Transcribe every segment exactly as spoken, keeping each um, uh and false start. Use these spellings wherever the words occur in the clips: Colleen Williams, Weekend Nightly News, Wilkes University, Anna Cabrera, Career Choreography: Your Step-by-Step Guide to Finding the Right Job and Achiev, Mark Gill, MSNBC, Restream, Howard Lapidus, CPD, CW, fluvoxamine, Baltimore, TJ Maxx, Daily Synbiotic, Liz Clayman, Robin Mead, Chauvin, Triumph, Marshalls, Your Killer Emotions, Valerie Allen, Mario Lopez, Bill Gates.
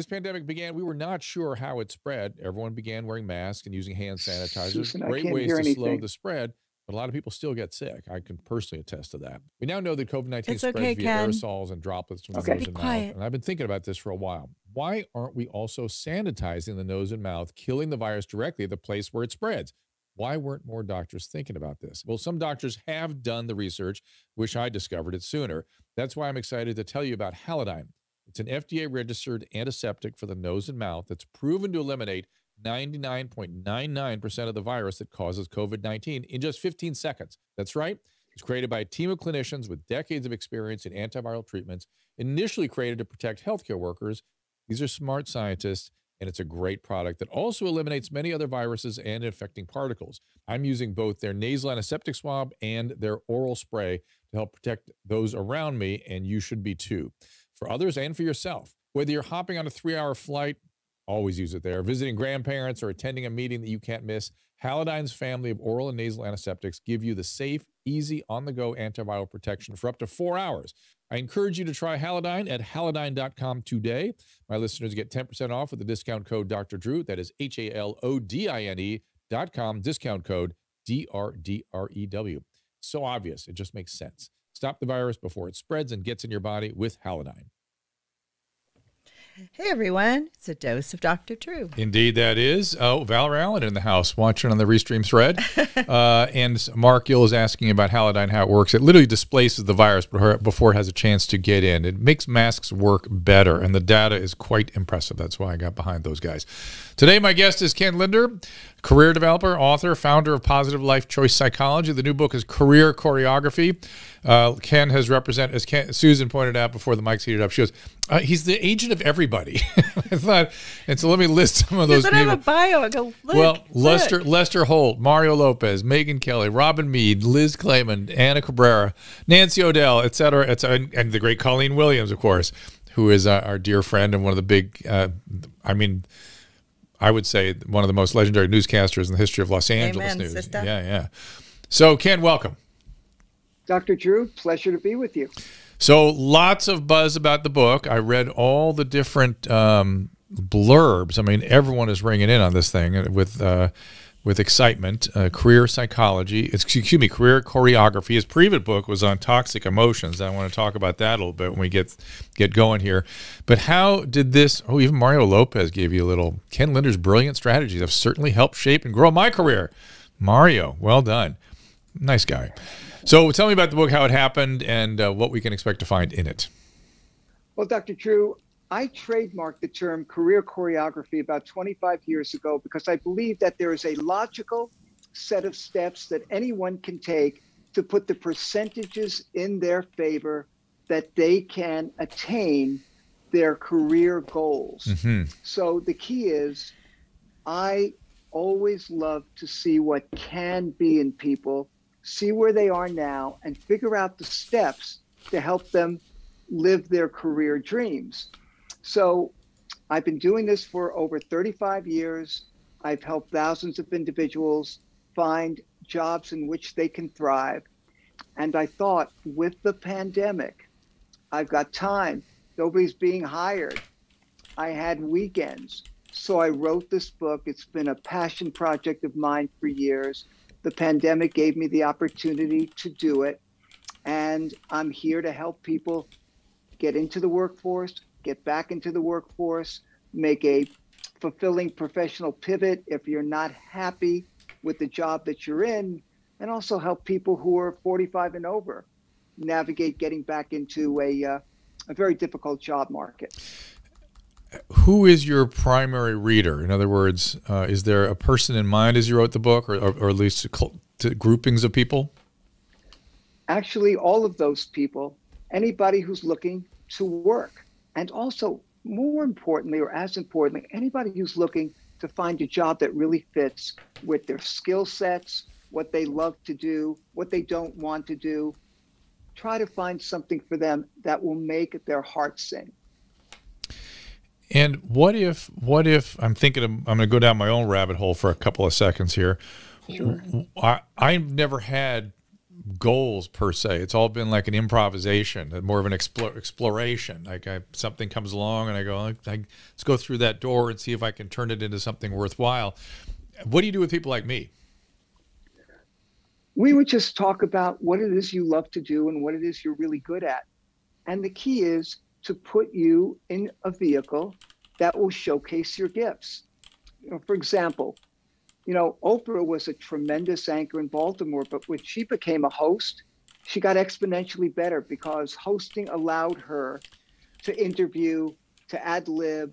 this pandemic began, we were not sure how it spread. Everyone began wearing masks and using hand sanitizers. Susan, Great ways to anything. slow the spread, but a lot of people still get sick. I can personally attest to that. We now know that COVID nineteen it's spreads okay, via Ken. aerosols and droplets from okay. the nose and quiet. mouth. And I've been thinking about this for a while. Why aren't we also sanitizing the nose and mouth, killing the virus directly at the place where it spreads? Why weren't more doctors thinking about this? Well, some doctors have done the research. Wish I discovered it sooner. That's why I'm excited to tell you about Halodyne. It's an F D A-registered antiseptic for the nose and mouth that's proven to eliminate ninety-nine point nine nine percent of the virus that causes COVID nineteen in just fifteen seconds. That's right. It's created by a team of clinicians with decades of experience in antiviral treatments, initially created to protect healthcare workers. These are smart scientists, and it's a great product that also eliminates many other viruses and infecting particles. I'm using both their nasal antiseptic swab and their oral spray to help protect those around me, and you should be too. For others and for yourself, whether you're hopping on a three-hour flight, always use it there, visiting grandparents, or attending a meeting that you can't miss, Halodyne's family of oral and nasal antiseptics give you the safe, easy, on-the-go antiviral protection for up to four hours. I encourage you to try Halodyne at halodyne dot com today. My listeners get ten percent off with the discount code Doctor Drew. That is H A L O D I N E dot com, discount code D R D R E W. So obvious, it just makes sense. Stop the virus before it spreads and gets in your body with Halodyne. Hey, everyone. It's a dose of Doctor Drew. Indeed, that is. Oh, Valerie Allen in the house watching on the Restream thread. uh, and Mark Gill is asking about Halodyne, how it works. It literally displaces the virus before it has a chance to get in. It makes masks work better, and the data is quite impressive. That's why I got behind those guys. Today, my guest is Ken Lindner, career developer, author, founder of Positive Life Choice Psychology. The new book is Career Choreography. Uh, Ken has represented, as Ken, Susan pointed out before the mic's heated up, she goes, uh, he's the agent of everybody. I thought, and so let me list some of those people. I have a bio. I go, look, well, look. Lester, Lester Holt, Mario Lopez, Megyn Kelly, Robin Mead, Liz Clayman, Anna Cabrera, Nancy O'Dell, et cetera, et cetera, and the great Colleen Williams, of course, who is uh, our dear friend and one of the big, uh, I mean, I would say one of the most legendary newscasters in the history of Los Angeles Amen, news. Sister. Yeah, yeah. So, Ken, welcome. Doctor Drew, pleasure to be with you. So lots of buzz about the book. I read all the different um, blurbs. I mean, everyone is ringing in on this thing with uh, with excitement. Uh, career psychology, excuse me, career choreography. His previous book was on toxic emotions. I want to talk about that a little bit when we get get going here. But how did this? Oh, even Mario Lopez gave you a little. Ken Lindner's brilliant strategies have certainly helped shape and grow my career. Mario, well done. Nice guy. So tell me about the book, how it happened, and uh, what we can expect to find in it. Well, Doctor Drew, I trademarked the term career choreography about twenty-five years ago because I believe that there is a logical set of steps that anyone can take to put the percentages in their favor that they can attain their career goals. Mm-hmm. So the key is I always love to see what can be in people, see where they are now, and figure out the steps to help them live their career dreams. So I've been doing this for over thirty-five years. I've helped thousands of individuals find jobs in which they can thrive. And I thought, with the pandemic, I've got time. Nobody's being hired. I had weekends. So I wrote this book. It's been a passion project of mine for years. The pandemic gave me the opportunity to do it, and I'm here to help people get into the workforce, get back into the workforce, make a fulfilling professional pivot if you're not happy with the job that you're in, and also help people who are forty-five and over navigate getting back into a, uh, a very difficult job market. Who is your primary reader? In other words, uh, is there a person in mind as you wrote the book, or, or, or at least to, to groupings of people? Actually, all of those people, anybody who's looking to work. And also, more importantly, or as importantly, anybody who's looking to find a job that really fits with their skill sets, what they love to do, what they don't want to do. Try to find something for them that will make their heart sing. And what if, what if, I'm thinking, of, I'm going to go down my own rabbit hole for a couple of seconds here. Sure. I, I've never had goals per se. It's all been like an improvisation, more of an explore, exploration. Like I, something comes along and I go, I, I, let's go through that door and see if I can turn it into something worthwhile. What do you do with people like me? We would just talk about what it is you love to do and what it is you're really good at. And the key is to put you in a vehicle that will showcase your gifts. You know, for example, you know, Oprah was a tremendous anchor in Baltimore, but when she became a host, she got exponentially better because hosting allowed her to interview, to ad lib,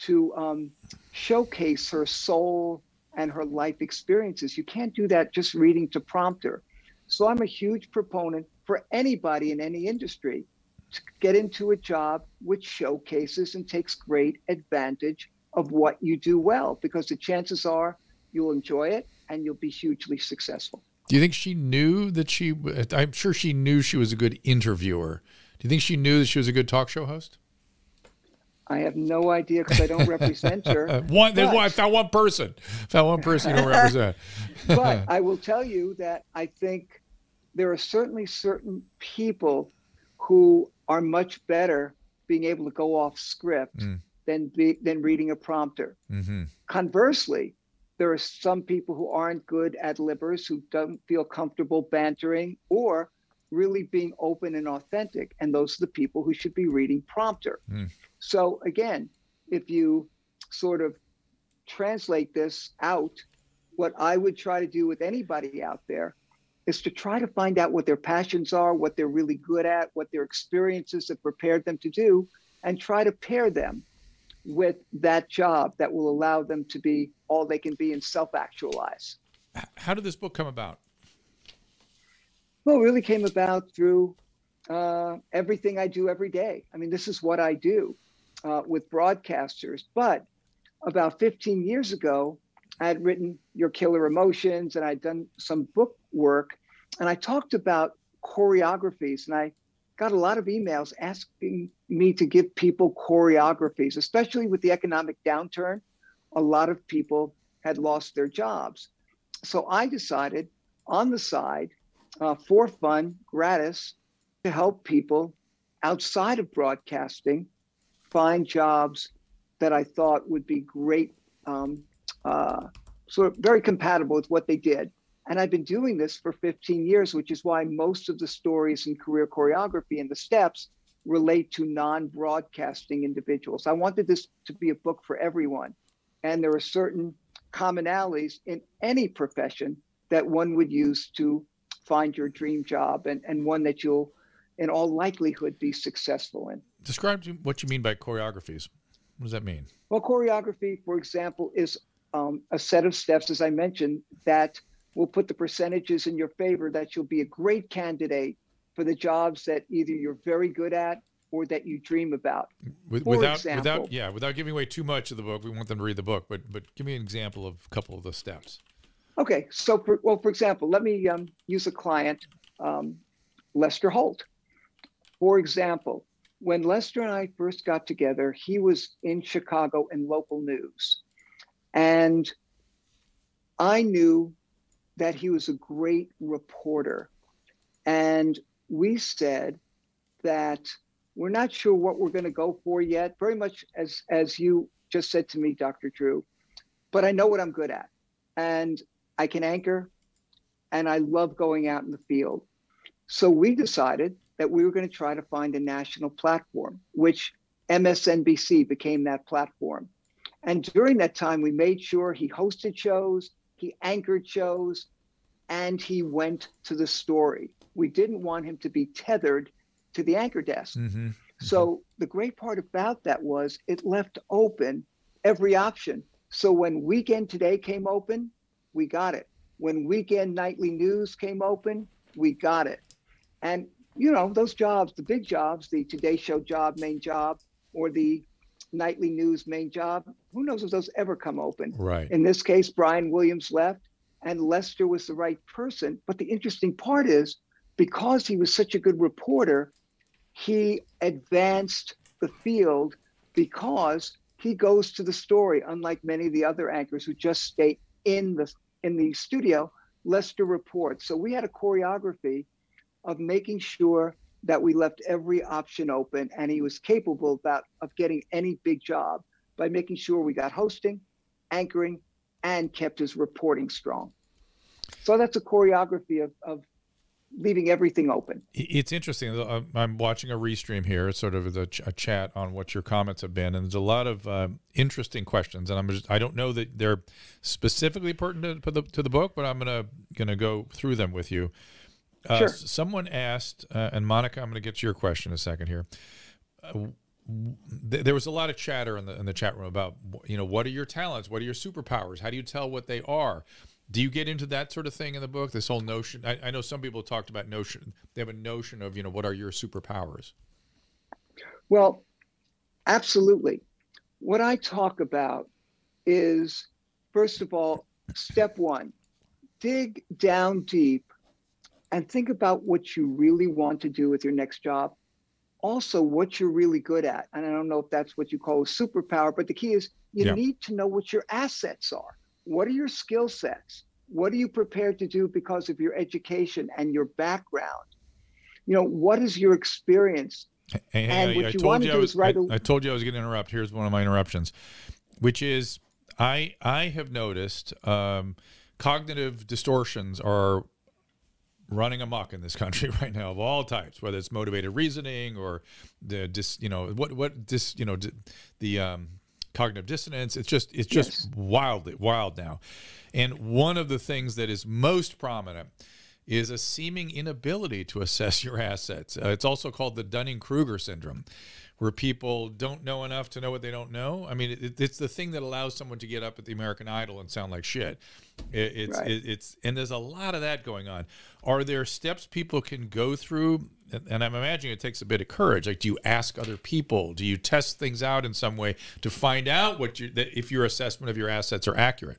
to um, showcase her soul and her life experiences. You can't do that just reading to prompter. So I'm a huge proponent for anybody in any industry to get into a job which showcases and takes great advantage of what you do well, because the chances are you'll enjoy it and you'll be hugely successful. Do you think she knew that she, I'm sure she knew she was a good interviewer. Do you think she knew that she was a good talk show host? I have no idea because I don't represent her. One, there's one, I found one person. I found one person you don't represent. But I will tell you that I think there are certainly certain people who are much better being able to go off script mm. than, be, than reading a prompter. Mm-hmm. Conversely, there are some people who aren't good ad-libbers, who don't feel comfortable bantering or really being open and authentic. And those are the people who should be reading prompter. Mm. So again, if you sort of translate this out, what I would try to do with anybody out there is to try to find out what their passions are, what they're really good at, what their experiences have prepared them to do, and try to pair them with that job that will allow them to be all they can be and self-actualize. How did this book come about? Well, it really came about through uh, everything I do every day. I mean, this is what I do uh, with broadcasters. But about fifteen years ago, I had written Your Killer Emotions, and I'd done some book work, and I talked about choreographies, and I got a lot of emails asking me to give people choreographies, especially with the economic downturn. A lot of people had lost their jobs. So I decided on the side, uh, for fun, gratis, to help people outside of broadcasting find jobs that I thought would be great, um, uh, sort of very compatible with what they did. And I've been doing this for fifteen years, which is why most of the stories in career choreography and the steps relate to non-broadcasting individuals. I wanted this to be a book for everyone. And there are certain commonalities in any profession that one would use to find your dream job and, and one that you'll, in all likelihood, be successful in. Describe what you mean by choreographies. What does that mean? Well, choreography, for example, is um, a set of steps, as I mentioned, that we'll put the percentages in your favor that you'll be a great candidate for the jobs that either you're very good at or that you dream about. With, without, example, without, yeah, without giving away too much of the book, we want them to read the book, but, but give me an example of a couple of the steps. Okay, so for, well, for example, let me um, use a client, um, Lester Holt. For example, when Lester and I first got together, he was in Chicago in local news. And I knew that he was a great reporter. And we said that we're not sure what we're going to go for yet, very much as, as you just said to me, Doctor Drew, but I know what I'm good at. And I can anchor, and I love going out in the field. So we decided that we were going to try to find a national platform, which M S N B C became that platform. And during that time, we made sure he hosted shows, he anchored shows, and he went to the story. We didn't want him to be tethered to the anchor desk. Mm-hmm. So the great part about that was it left open every option. So when Weekend Today came open, we got it. When Weekend Nightly News came open, we got it. And, you know, those jobs, the big jobs, the Today Show job, main job, or the Nightly News main job, who knows if those ever come open. Right. In this case, Brian Williams left and Lester was the right person. But the interesting part is, because he was such a good reporter, he advanced the field because he goes to the story, unlike many of the other anchors who just stay in the in the studio. Lester reports. So we had a choreography of making sure that we left every option open, and he was capable about, of getting any big job by making sure we got hosting, anchoring, and kept his reporting strong. So that's a choreography of, of leaving everything open. It's interesting. I'm watching a restream here, sort of a, ch a chat on what your comments have been, and there's a lot of uh, interesting questions. And I'm just—I don't know that they're specifically pertinent to the, to the book, but I'm gonna gonna go through them with you. Uh, sure. Someone asked, uh, and Monica, I'm gonna get to your question in a second here. Uh, th there was a lot of chatter in the in the chat room about, you know, what are your talents? What are your superpowers? How do you tell what they are? Do you get into that sort of thing in the book? This whole notion, I, I know some people talked about notion, they have a notion of, you know, what are your superpowers? Well, absolutely. What I talk about is, first of all, step one, dig down deep and think about what you really want to do with your next job. Also what you're really good at. And I don't know if that's what you call a superpower, but the key is you yeah. need to know what your assets are. What are your skill sets? What are you prepared to do because of your education and your background? You know, what is your experience? Hey, and I, what I you told want you to do I was, is right. I, I told you I was going to interrupt. Here's one of my interruptions, which is I I have noticed um, cognitive distortions are running amok in this country right now of all types, whether it's motivated reasoning or the dis, you know what what dis, you know the. Um, cognitive dissonance. It's just, it's just yes. wildly wild now. And one of the things that is most prominent is a seeming inability to assess your assets. Uh, it's also called the Dunning-Kruger syndrome, where people don't know enough to know what they don't know. I mean, it, it's the thing that allows someone to get up at the American Idol and sound like shit. It, it's, right. it, it's, and there's a lot of that going on. Are there steps people can go through? And, and I'm imagining it takes a bit of courage. Like, do you ask other people? Do you test things out in some way to find out what you, that if your assessment of your assets are accurate?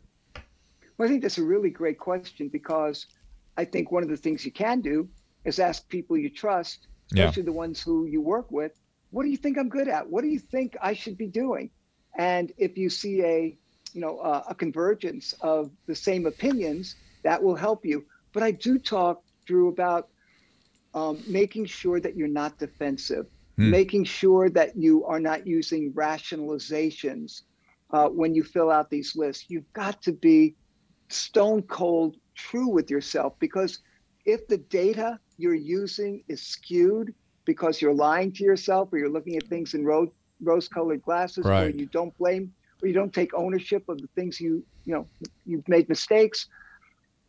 Well, I think that's a really great question, because I think one of the things you can do is ask people you trust, especially yeah. the ones who you work with, what do you think I'm good at? What do you think I should be doing? And if you see a, you know, uh, a convergence of the same opinions, that will help you. But I do talk, Drew, about um, making sure that you're not defensive, mm. making sure that you are not using rationalizations uh, when you fill out these lists. You've got to be stone cold true with yourself, because if the data you're using is skewed, because you're lying to yourself, or you're looking at things in ro rose-colored glasses, right. or you don't blame, or you don't take ownership of the things you, you know, you've made mistakes,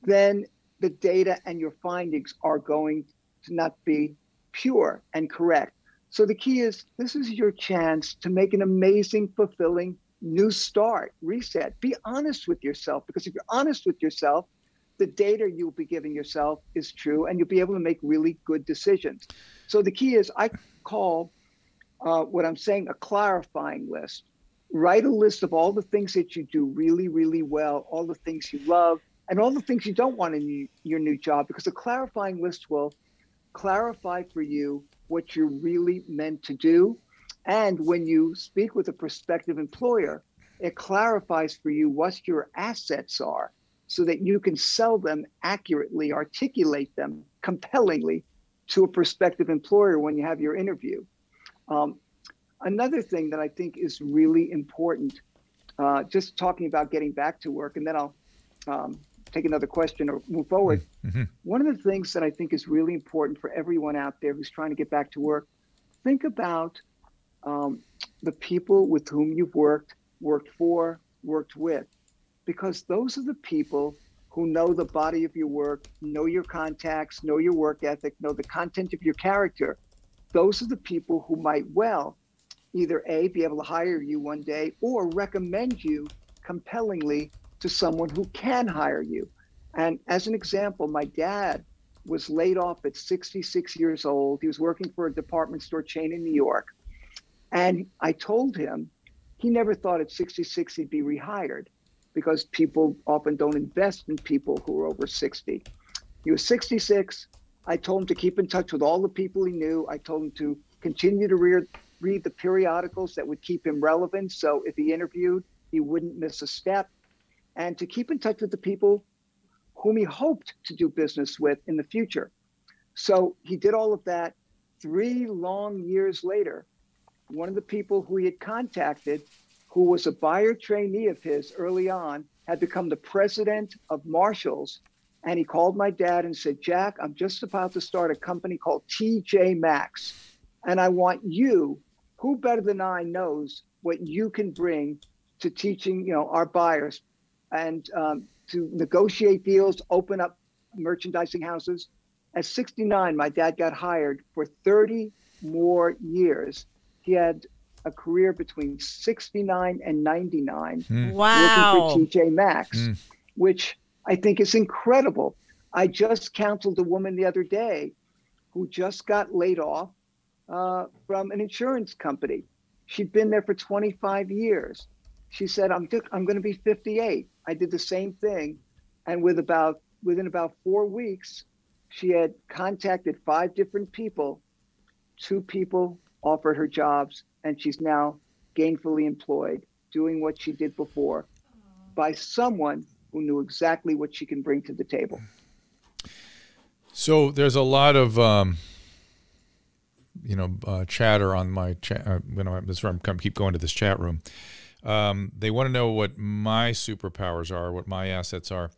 then the data and your findings are going to not be pure and correct. So the key is, this is your chance to make an amazing, fulfilling new start, reset. Be honest with yourself, because if you're honest with yourself, the data you'll be giving yourself is true, and you'll be able to make really good decisions. So the key is, I call uh, what I'm saying a clarifying list. Write a list of all the things that you do really, really well, all the things you love, and all the things you don't want in your new job, because a clarifying list will clarify for you what you're really meant to do. And when you speak with a prospective employer, it clarifies for you what your assets are, so that you can sell them accurately, articulate them compellingly to a prospective employer when you have your interview. Um, another thing that I think is really important, uh, just talking about getting back to work, and then I'll um, take another question or move forward. Mm-hmm. One of the things that I think is really important for everyone out there who's trying to get back to work, think about um, the people with whom you've worked, worked for, worked with, because those are the people who know the body of your work, know your contacts, know your work ethic, know the content of your character. Those are the people who might well either A, be able to hire you one day, or recommend you compellingly to someone who can hire you. And as an example, my dad was laid off at sixty-six years old. He was working for a department store chain in New York. And I told him he never thought at sixty-six he'd be rehired, because people often don't invest in people who are over sixty. He was sixty-six. I told him to keep in touch with all the people he knew. I told him to continue to re read the periodicals that would keep him relevant, so if he interviewed, he wouldn't miss a step, and to keep in touch with the people whom he hoped to do business with in the future. So he did all of that. Three long years later, one of the people who he had contacted, who was a buyer trainee of his early on, had become the president of Marshalls. And he called my dad and said, Jack, I'm just about to start a company called T J Maxx. And I want you, who better than I knows what you can bring to teaching, you know, our buyers and um, to negotiate deals, open up merchandising houses. At sixty-nine, my dad got hired for thirty more years. He had a career between sixty-nine and ninety-nine, mm. wow. working for T J Maxx, mm. which I think is incredible. I just counseled a woman the other day who just got laid off uh, from an insurance company. She'd been there for twenty-five years. She said, I'm, I'm going to be fifty-eight. I did the same thing. And with about within about four weeks, she had contacted five different people. Two people offered her jobs, and she's now gainfully employed, doing what she did before by someone who knew exactly what she can bring to the table. So there's a lot of, um, you know, uh, chatter on my chat. Uh, you know, this room, come, keep going to this chat room. Um, they want to know what my superpowers are, what my assets are.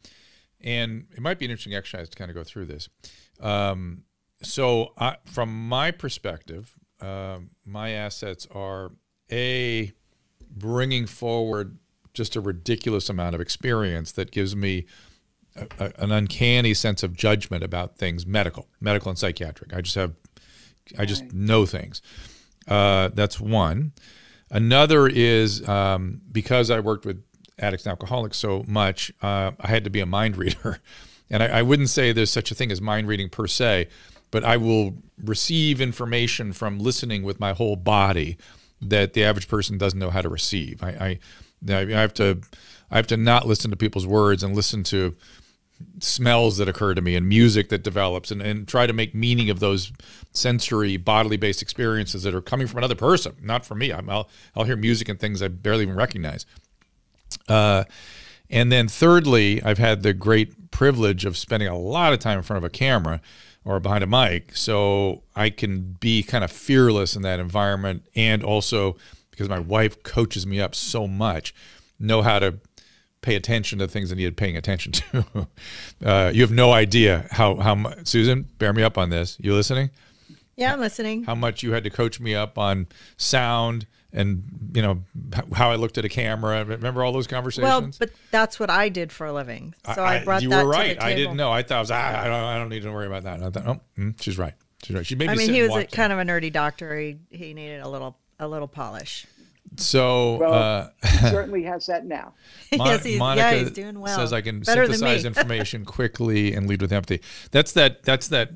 And it might be an interesting exercise to kind of go through this. Um, so I, from my perspective, uh, my assets are, A, bringing forward just a ridiculous amount of experience that gives me a, a, an uncanny sense of judgment about things, medical, medical and psychiatric. I just have, I just right. know things. Uh, that's one. Another is um, because I worked with addicts and alcoholics so much, uh, I had to be a mind reader. And I, I wouldn't say there's such a thing as mind reading per se, but I will receive information from listening with my whole body that the average person doesn't know how to receive. I, I I have to, I have to not listen to people's words and listen to smells that occur to me and music that develops and, and try to make meaning of those sensory bodily based experiences that are coming from another person, not from me. I'm, I'll, I'll hear music and things I barely even recognize. Uh, and then thirdly, I've had the great privilege of spending a lot of time in front of a camera or behind a mic. So I can be kind of fearless in that environment, and also because my wife coaches me up so much, know how to pay attention to things I needed paying attention to. Uh, you have no idea how, how much, Susan, bear me up on this. You listening? Yeah, I'm listening. How much you had to coach me up on sound and, you know, how I looked at a camera. Remember all those conversations? Well, but that's what I did for a living. So I, I brought you that were right. to the table. I didn't know. I thought, I, was, ah, I, don't, I don't need to worry about that. And I thought, oh, mm, she's right. She's right. She made me I mean, sit he was a, kind of a nerdy doctor. He, he needed a little A little polish. So well, uh, he certainly has that now. Mon yes, he's, Monica yeah, he's doing well. Says I can Better synthesize information quickly and lead with empathy. That's that. That's that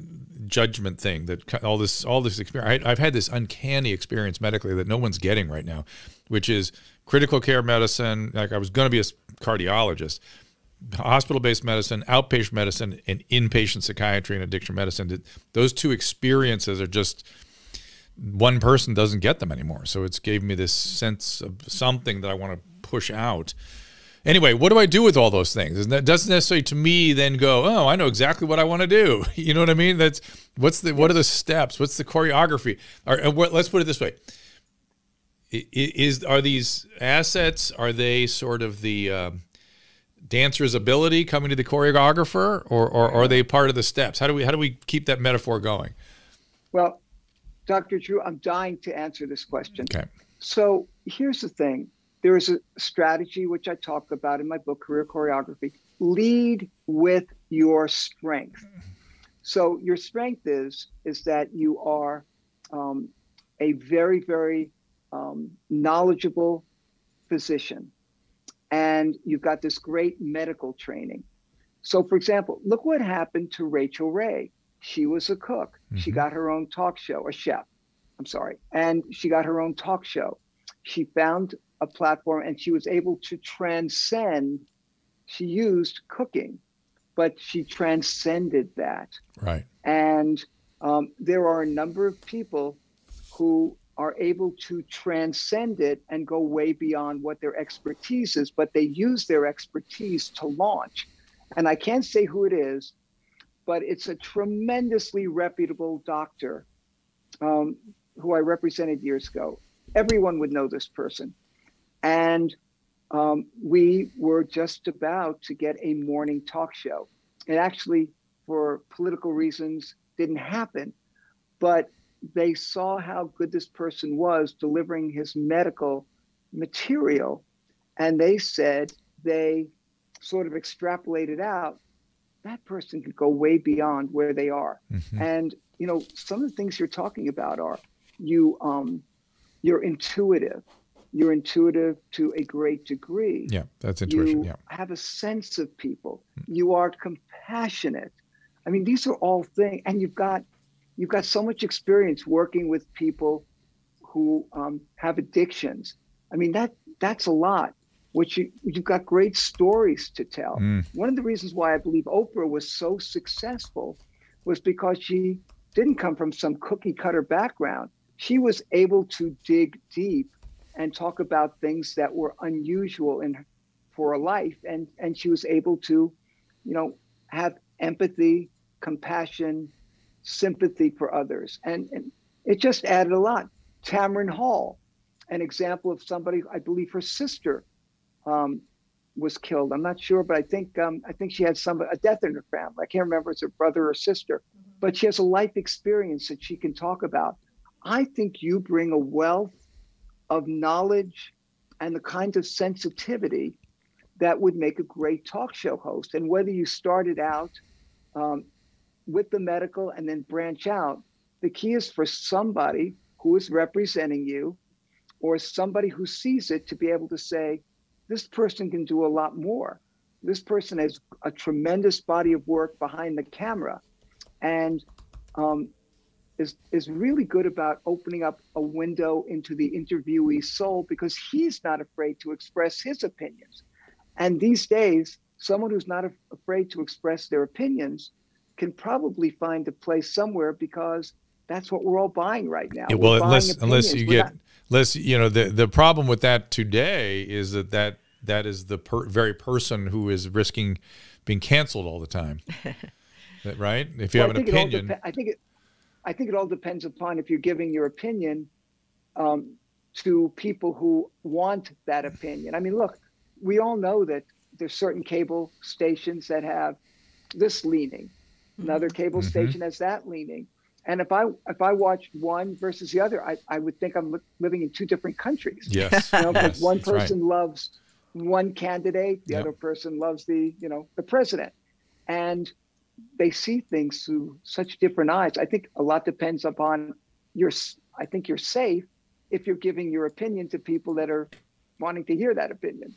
judgment thing. That all this, all this experience. I, I've had this uncanny experience medically that no one's getting right now, which is critical care medicine. Like I was going to be a cardiologist, hospital-based medicine, outpatient medicine, and inpatient psychiatry and addiction medicine. Those two experiences are just. One person doesn't get them anymore. So it's gave me this sense of something that I want to push out. Anyway, what do I do with all those things? And that doesn't necessarily to me then go, oh, I know exactly what I want to do. You know what I mean? That's what's the, what are the steps? What's the choreography? All right, what, let's put it this way. Is, are these assets, are they sort of the uh, dancer's ability coming to the choreographer, or, or are they part of the steps? How do we, how do we keep that metaphor going? Well, Doctor Drew, I'm dying to answer this question. Okay. So here's the thing. There is a strategy which I talk about in my book, Career Choreography. Lead with your strength. So your strength is, is that you are um, a very, very um, knowledgeable physician. And you've got this great medical training. So, for example, look what happened to Rachel Ray. She was a cook. Mm-hmm. She got her own talk show, a chef, I'm sorry. And she got her own talk show. She found a platform and she was able to transcend. She used cooking, but she transcended that. Right. And um, there are a number of people who are able to transcend it and go way beyond what their expertise is, but they use their expertise to launch. and I can't say who it is, but it's a tremendously reputable doctor um, who I represented years ago. Everyone would know this person. And um, we were just about to get a morning talk show. It actually, for political reasons, didn't happen, but they saw how good this person was delivering his medical material. And they said, they sort of extrapolated out, that person could go way beyond where they are. Mm-hmm. And, you know, some of the things you're talking about are you, um, you're intuitive. You're intuitive to a great degree. Yeah, that's intuition. You yeah. have a sense of people. You are compassionate. I mean, these are all things. And you've got, you've got so much experience working with people who um, have addictions. I mean, that that's a lot. Which you, you've got great stories to tell. Mm. One of the reasons why I believe Oprah was so successful was because she didn't come from some cookie cutter background. She was able to dig deep and talk about things that were unusual in for a life. And, and she was able to, you know, have empathy, compassion, sympathy for others. And, and it just added a lot. Tamron Hall, an example of somebody, I believe her sister Um, was killed. I'm not sure, but I think um, I think she had some a death in her family. I can't remember if it's her brother or sister, but she has a life experience that she can talk about. I think you bring a wealth of knowledge and the kind of sensitivity that would make a great talk show host. And whether you started out um, with the medical and then branch out, the key is for somebody who is representing you or somebody who sees it to be able to say, this person can do a lot more. This person has a tremendous body of work behind the camera and um, is, is really good about opening up a window into the interviewee's soul because he's not afraid to express his opinions. And these days, someone who's not af- afraid to express their opinions can probably find a place somewhere because that's what we're all buying right now. Yeah, well, unless, unless you we're get, unless, you know, the, the problem with that today is that that, that is the per, very person who is risking being canceled all the time. Right? If you well, have an opinion. Dep- I, think it, I think it all depends upon if you're giving your opinion um, to people who want that opinion. I mean, look, we all know that there's certain cable stations that have this leaning. Another cable mm-hmm. station has that leaning. And if I if I watched one versus the other, I, I would think I'm li- living in two different countries. Yes, you know, yes like one person right. loves one candidate, the yep. other person loves the you know the president, and they see things through such different eyes. I think a lot depends upon your. I think you're safe if you're giving your opinion to people that are wanting to hear that opinion.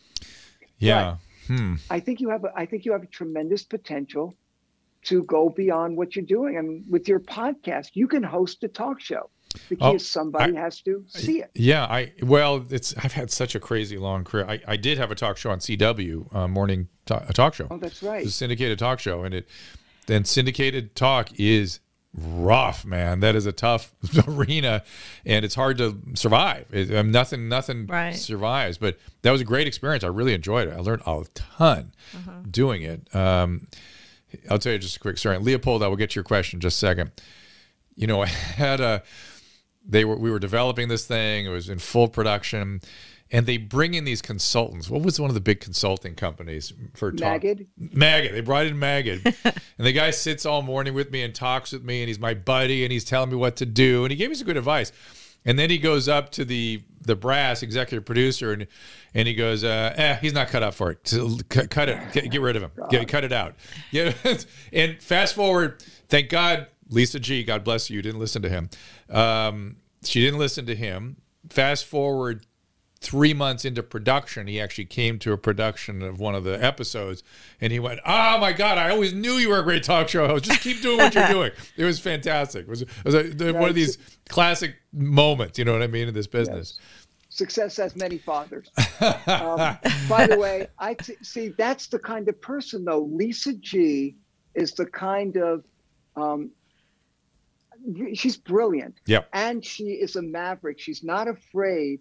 Yeah, but hmm. I think you have. A, I think you have a tremendous potential to go beyond what you're doing. I mean, with your podcast, you can host a talk show because oh, somebody I, has to see it. Yeah, I well, it's I've had such a crazy long career. I, I did have a talk show on C W, uh, morning to- a talk show. Oh, that's right. It was a syndicated talk show, and it then syndicated talk is rough, man. That is a tough arena, and it's hard to survive. It, um, nothing, nothing right. survives. But that was a great experience. I really enjoyed it. I learned a ton uh-huh. doing it. Um, I'll tell you just a quick story. Leopold, I will get to your question in just a second. You know, I had a, they were, we were developing this thing. It was in full production and they bring in these consultants. What was one of the big consulting companies for talk? Magid. Magid. They brought in Magid and the guy sits all morning with me and talks with me and he's my buddy and he's telling me what to do. And he gave me some good advice. And then he goes up to the, the brass executive producer and, and he goes, uh, eh, he's not cut up for it. So cut, cut it. Get, get rid of him. Get, cut it out. Yeah. And fast forward. Thank God, Lisa G, God bless you, didn't listen to him. Um, she didn't listen to him. Fast forward three months into production. He actually came to a production of one of the episodes and he went, oh my God, I always knew you were a great talk show host. Just keep doing what you're doing. It was fantastic. It was, it was a, the, yeah, one of these classic moments, you know what I mean, in this business. Yes. Success has many fathers. Um, by the way, I t- see that's the kind of person though. Lisa G is the kind of, um, she's brilliant. Yep. And she is a maverick. She's not afraid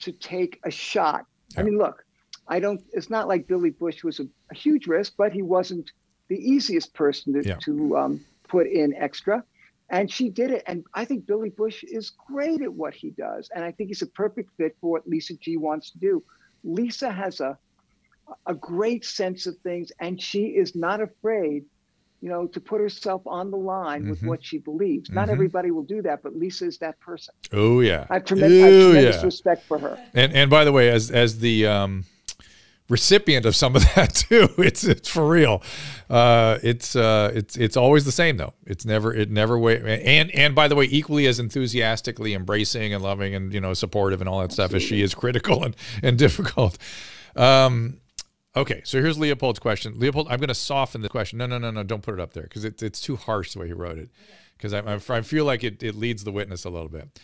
to take a shot. Yeah. I mean, look, I don't, it's not like Billy Bush was a, a huge risk, but he wasn't the easiest person to, yeah. to um, put in extra. And she did it. And I think Billy Bush is great at what he does. And I think he's a perfect fit for what Lisa G wants to do. Lisa has a a great sense of things, and she is not afraid, you know, to put herself on the line mm-hmm. with what she believes. Mm-hmm. Not everybody will do that, but Lisa is that person. Oh, yeah. I have tremendous, Ooh, I have tremendous yeah. respect for her. And and by the way, as as the um, recipient of some of that too, it's it's for real. Uh, it's uh, it's it's always the same though. It's never it never way and and by the way, equally as enthusiastically embracing and loving and you know supportive and all that Absolutely. Stuff as she is critical and and difficult. Um, Okay, so here's Leopold's question. Leopold, I'm going to soften the question. No, no, no, no, don't put it up there because it, it's too harsh the way he wrote it because I, I feel like it, it leads the witness a little bit.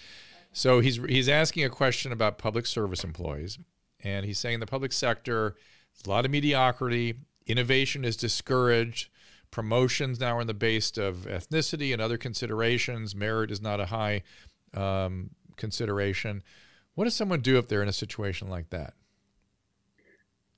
So he's, he's asking a question about public service employees, and he's saying the public sector, there's a lot of mediocrity, innovation is discouraged, promotions now are on the base of ethnicity and other considerations, merit is not a high um, consideration. What does someone do if they're in a situation like that?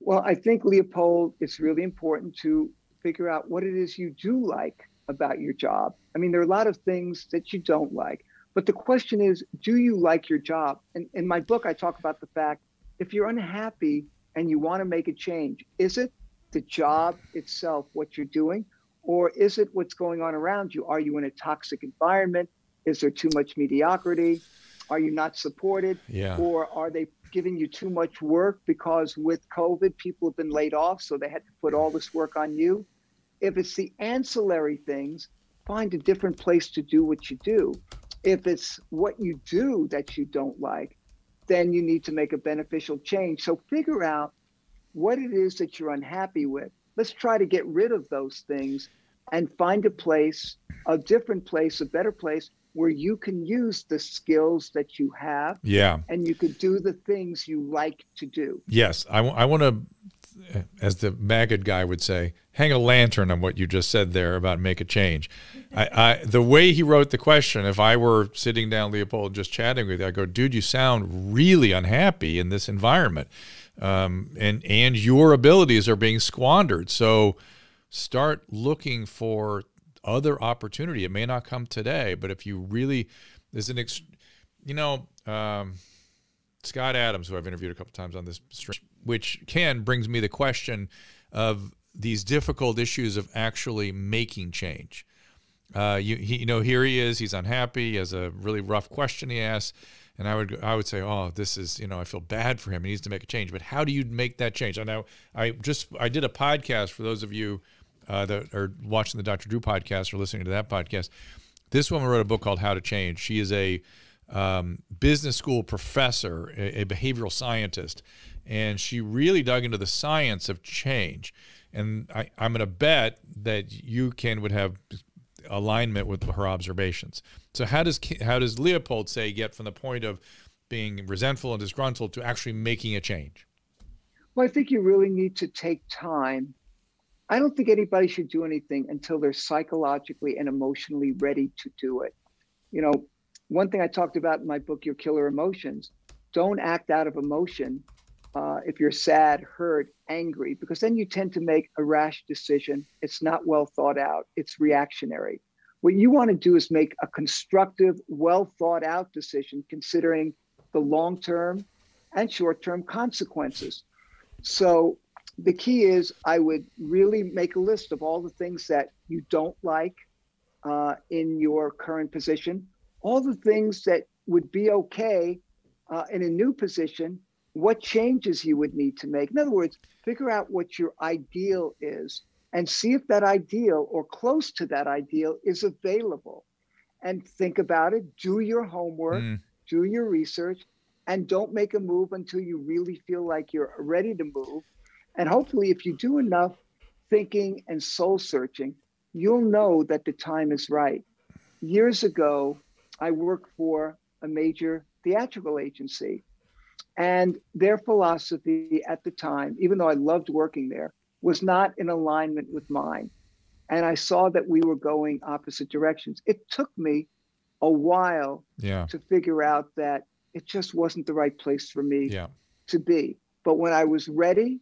Well, I think, Leopold, it's really important to figure out what it is you do like about your job. I mean, there are a lot of things that you don't like, but the question is, do you like your job? And in my book, I talk about the fact, if you're unhappy and you want to make a change, is it the job itself, what you're doing, or is it what's going on around you? Are you in a toxic environment? Is there too much mediocrity? Are you not supported? Yeah. Or are they giving you too much work because with COVID, people have been laid off, so they had to put all this work on you? If it's the ancillary things, find a different place to do what you do. If it's what you do that you don't like, then you need to make a beneficial change. So figure out what it is that you're unhappy with. Let's try to get rid of those things and find a place, a different place, a better place, where you can use the skills that you have, yeah, and you can do the things you like to do. Yes, I, I want to, as the Magid guy would say, hang a lantern on what you just said there about make a change. I, I, the way he wrote the question, if I were sitting down, Leopold, just chatting with you, I go, dude, you sound really unhappy in this environment, um, and and your abilities are being squandered. So start looking for other opportunity. It may not come today, but if you really, there's an, ex, you know, um, Scott Adams, who I've interviewed a couple times on this stream, which Ken brings me the question of these difficult issues of actually making change. Uh, you, he, you know, here he is, he's unhappy, he has a really rough question he asks. And I would, I would say, oh, this is, you know, I feel bad for him. He needs to make a change, but how do you make that change? I know I just, I did a podcast for those of you Uh, that are watching the Doctor Drew podcast or listening to that podcast. This woman wrote a book called How to Change. She is a um, business school professor, a, a behavioral scientist, and she really dug into the science of change. And I, I'm going to bet that you, Ken, would have alignment with her observations. So how does, how does Leopold say get from the point of being resentful and disgruntled to actually making a change? Well, I think you really need to take time. I don't think anybody should do anything until they're psychologically and emotionally ready to do it. You know, one thing I talked about in my book, Your Killer Emotions, don't act out of emotion uh, if you're sad, hurt, angry, because then you tend to make a rash decision. It's not well thought out. It's reactionary. What you want to do is make a constructive, well thought out decision considering the long-term and short-term consequences. So the key is I would really make a list of all the things that you don't like uh, in your current position, all the things that would be okay uh, in a new position, what changes you would need to make. In other words, figure out what your ideal is and see if that ideal or close to that ideal is available. And think about it, do your homework, mm. do your research, and don't make a move until you really feel like you're ready to move. And hopefully, if you do enough thinking and soul searching, you'll know that the time is right. Years ago, I worked for a major theatrical agency, and their philosophy at the time, even though I loved working there, was not in alignment with mine. And I saw that we were going opposite directions. It took me a while yeah. to figure out that it just wasn't the right place for me yeah. to be. But when I was ready,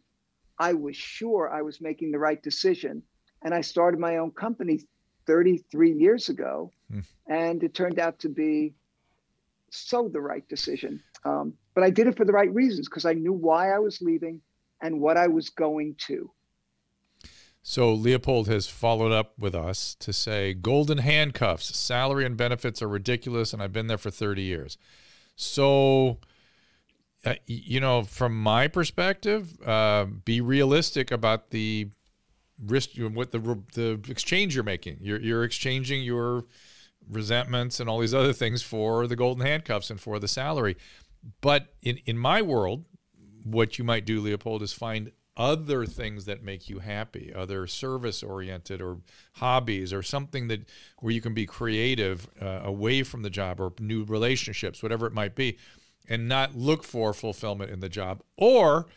I was sure I was making the right decision. And I started my own company thirty-three years ago. Mm. And it turned out to be so the right decision. Um, but I did it for the right reasons, because I knew why I was leaving and what I was going to. So Leopold has followed up with us to say, golden handcuffs, salary and benefits are ridiculous, and I've been there for thirty years. So, uh, you know, from my perspective, uh, be realistic about the risk, what the, the exchange you're making. You're, you're exchanging your resentments and all these other things for the golden handcuffs and for the salary. But in, in my world, what you might do, Leopold, is find other things that make you happy, other service oriented or hobbies or something that where you can be creative uh, away from the job, or new relationships, whatever it might be, and not look for fulfillment in the job. Or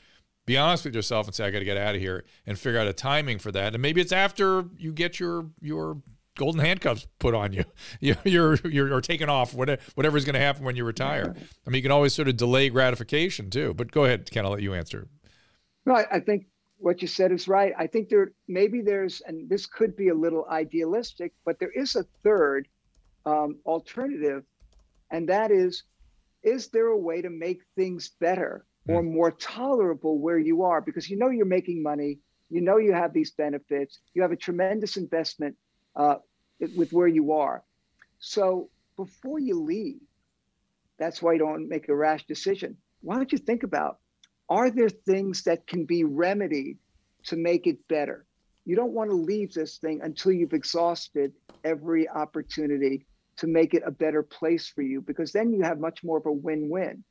be honest with yourself and say, I got to get out of here, and figure out a timing for that. And maybe it's after you get your, your golden handcuffs put on you, you're, you're, you're taken off, whatever, whatever's going to happen when you retire. I mean, you can always sort of delay gratification too, but go ahead, Ken, I'll let you answer. No, I think what you said is right. I think there maybe there's, and this could be a little idealistic, but there is a third um, alternative, and that is, is there a way to make things better or more tolerable where you are? Because you know you're making money, you know you have these benefits, you have a tremendous investment uh, with where you are. So before you leave, that's why you don't make a rash decision. Why don't you think about, are there things that can be remedied to make it better? You don't want to leave this thing until you've exhausted every opportunity to make it a better place for you, because then you have much more of a win-win.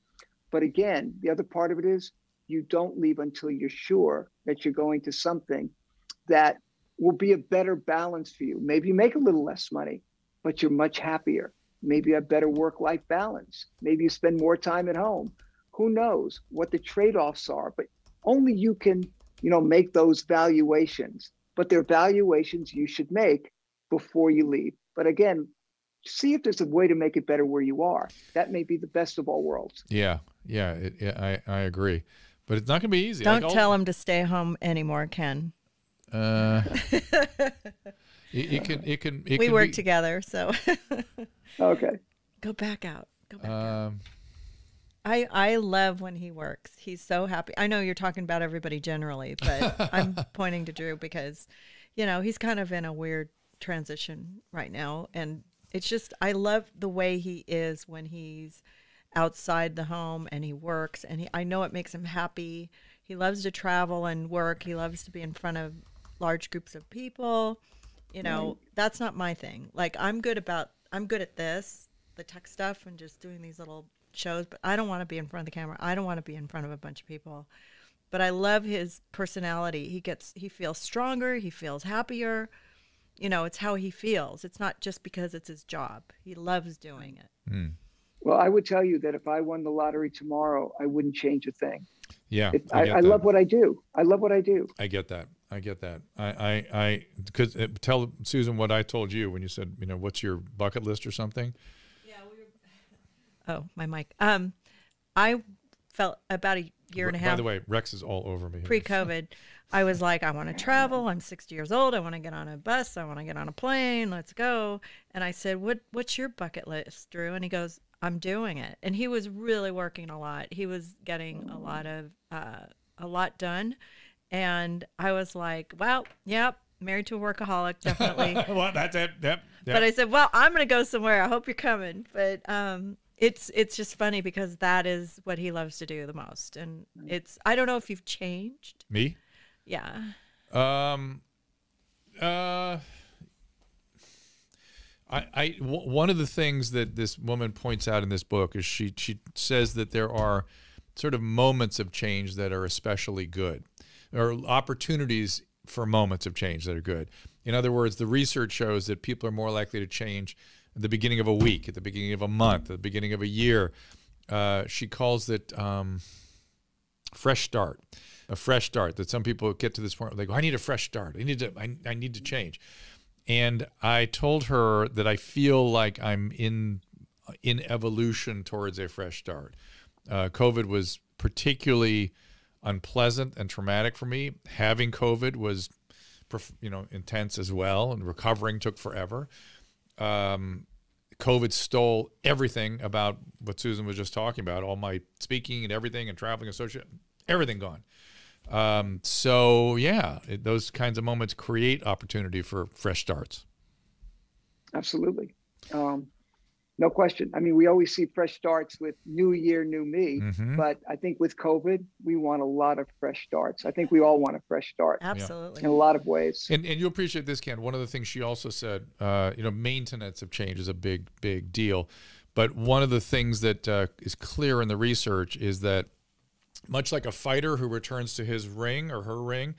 But again, the other part of it is, you don't leave until you're sure that you're going to something that will be a better balance for you. Maybe you make a little less money, but you're much happier. Maybe you have better work-life balance. Maybe you spend more time at home. Who knows what the trade-offs are, but only you can, you know, make those valuations. But they're valuations you should make before you leave. But again, see if there's a way to make it better where you are. That may be the best of all worlds. Yeah, yeah, it, yeah I, I agree. But it's not going to be easy. Don't like, tell him to stay home anymore, Ken. Uh, it, it can, it can, it we can work be... together, so. Okay. Go back out. Go back um, out. I, I love when he works. He's so happy. I know you're talking about everybody generally, but I'm pointing to Drew because, you know, he's kind of in a weird transition right now. And it's just, I love the way he is when he's outside the home and he works. And he, I know it makes him happy. He loves to travel and work. He loves to be in front of large groups of people. You know, mm-hmm. That's not my thing. Like, I'm good about, I'm good at this, the tech stuff, and just doing these little shows, but I don't want to be in front of the camera. I don't want to be in front of a bunch of people. But I love his personality. He gets, he feels stronger. He feels happier. You know, it's how he feels. It's not just because it's his job. He loves doing it. Mm. Well, I would tell you that if I won the lottery tomorrow, I wouldn't change a thing. Yeah, it, I, I, I love what I do. I love what I do. I get that. I get that. I, I, I, because tell Susan what I told you when you said, you know, what's your bucket list or something. Oh, my mic. Um, I felt about a year and a half. By the way, Rex is all over me. Pre-COVID, I was like, I want to travel. I'm sixty years old. I want to get on a bus. I want to get on a plane. Let's go. And I said, what, what's your bucket list, Drew? And he goes, I'm doing it. And he was really working a lot. He was getting a lot of, uh, a lot done. And I was like, well, yep. Married to a workaholic, definitely. Well, that's it. Yep, yep. But I said, well, I'm going to go somewhere. I hope you're coming. But, um, It's it's just funny because that is what he loves to do the most, and it's I don't know if you've changed. Me? Yeah. Um. Uh. I I w one of the things that this woman points out in this book is she she says that there are sort of moments of change that are especially good, or opportunities for moments of change that are good. In other words, the research shows that people are more likely to change at the beginning of a week, at the beginning of a month, at the beginning of a year. Uh, she calls it um, fresh start, a fresh start, that some people get to this point where they go, I need a fresh start. I need to, I, I need to change. And I told her that I feel like I'm in, in evolution towards a fresh start. Uh, COVID was particularly unpleasant and traumatic for me. Having COVID was, you know, intense as well, and recovering took forever. Um, COVID stole everything about what Susan was just talking about, all my speaking and everything and traveling and social, everything gone. Um, so yeah, it, those kinds of moments create opportunity for fresh starts. Absolutely. Um, no question. I mean, we always see fresh starts with new year, new me, mm-hmm. but I think with COVID, we want a lot of fresh starts. I think we all want a fresh start. Absolutely. In a lot of ways. And, and you appreciate this, Ken. One of the things she also said, uh, you know, maintenance of change is a big, big deal. But one of the things that uh, is clear in the research is that much like a fighter who returns to his ring or her ring,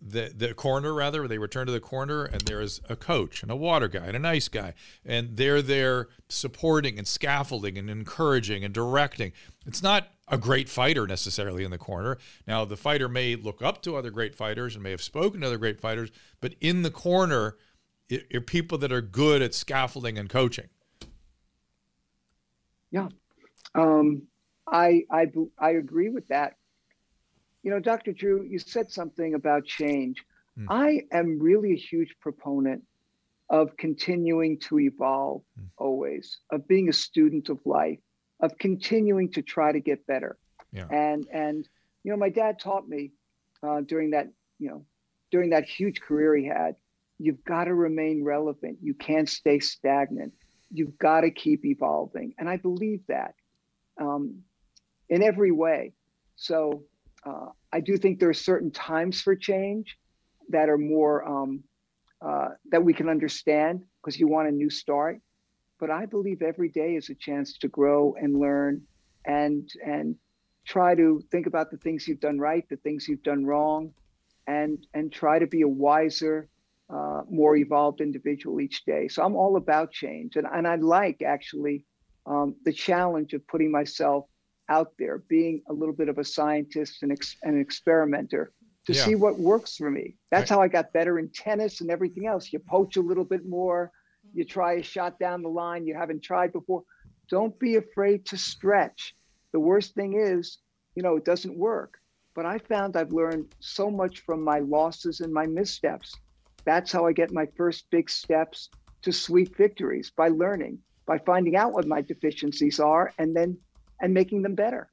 the the corner rather, they return to the corner, and there is a coach and a water guy and an ice guy, and they're there supporting and scaffolding and encouraging and directing. It's not a great fighter necessarily in the corner. Now, the fighter may look up to other great fighters and may have spoken to other great fighters, but in the corner are people that are good at scaffolding and coaching. Yeah, um, I, I, I agree with that. You know, Doctor Drew, you said something about change. Mm. I am really a huge proponent of continuing to evolve mm. always, of being a student of life, of continuing to try to get better. Yeah. And, and you know, my dad taught me uh, during that, you know, during that huge career he had, you've got to remain relevant. You can't stay stagnant. You've got to keep evolving. And I believe that um, in every way. So Uh, I do think there are certain times for change that are more, um, uh, that we can understand because you want a new start. But I believe every day is a chance to grow and learn and, and try to think about the things you've done right, the things you've done wrong, and, and try to be a wiser, uh, more evolved individual each day. So I'm all about change. And, and I like actually um, the challenge of putting myself out there, being a little bit of a scientist and ex an experimenter to yeah. see what works for me. That's right. How I got better in tennis and everything else. You poach a little bit more, you try a shot down the line you haven't tried before. Don't be afraid to stretch. The worst thing is, you know, it doesn't work. But I found I've learned so much from my losses and my missteps. That's how I get my first big steps to sweet victories, by learning, by finding out what my deficiencies are, and then and making them better.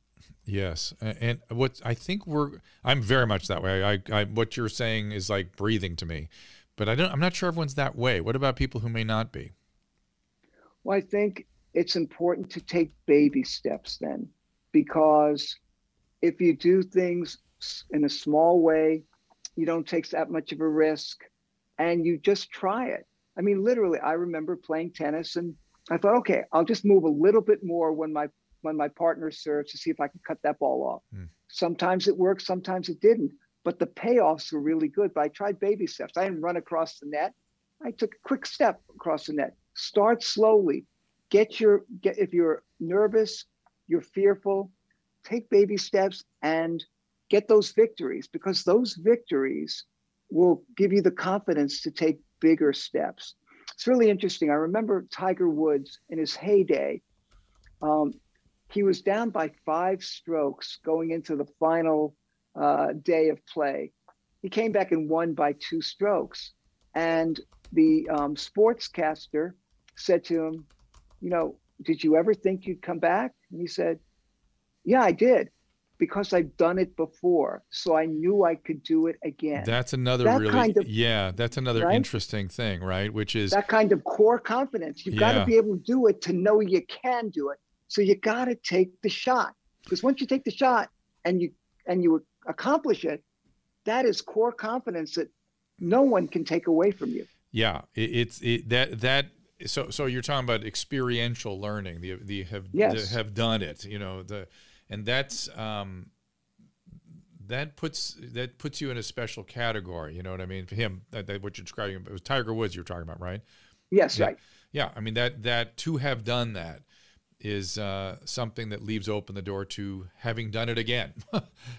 Yes. And what I think we're, I'm very much that way. I, I, what you're saying is like breathing to me, but I don't, I'm not sure everyone's that way. What about people who may not be? Well, I think it's important to take baby steps then, because if you do things in a small way, you don't take that much of a risk and you just try it. I mean, literally, I remember playing tennis and I thought, okay, I'll just move a little bit more when my when my partner serves to see if I can cut that ball off. Mm. Sometimes it worked, sometimes it didn't, but the payoffs were really good. But I tried baby steps. I didn't run across the net. I took a quick step across the net. Start slowly. Get your, get, if you're nervous, you're fearful, take baby steps and get those victories, because those victories will give you the confidence to take bigger steps. It's really interesting. I remember Tiger Woods in his heyday, um, he was down by five strokes going into the final uh, day of play. He came back and won by two strokes. And the um, sportscaster said to him, you know, did you ever think you'd come back? And he said, yeah, I did, because I've done it before. So I knew I could do it again. That's another that really, kind of, yeah, that's another right? interesting thing, right? Which is that kind of core confidence. You've yeah. got to be able to do it to know you can do it. So you got to take the shot, because once you take the shot and you and you accomplish it, that is core confidence that no one can take away from you. Yeah, it's it, it, that that. So so you're talking about experiential learning. The the have yes. the, have done it. You know the, and that's um, that puts that puts you in a special category. You know what I mean? For him, that, that what you're describing, it was Tiger Woods you're talking about, right? Yes, yeah. right. Yeah, I mean that that to have done that is uh, something that leaves open the door to having done it again.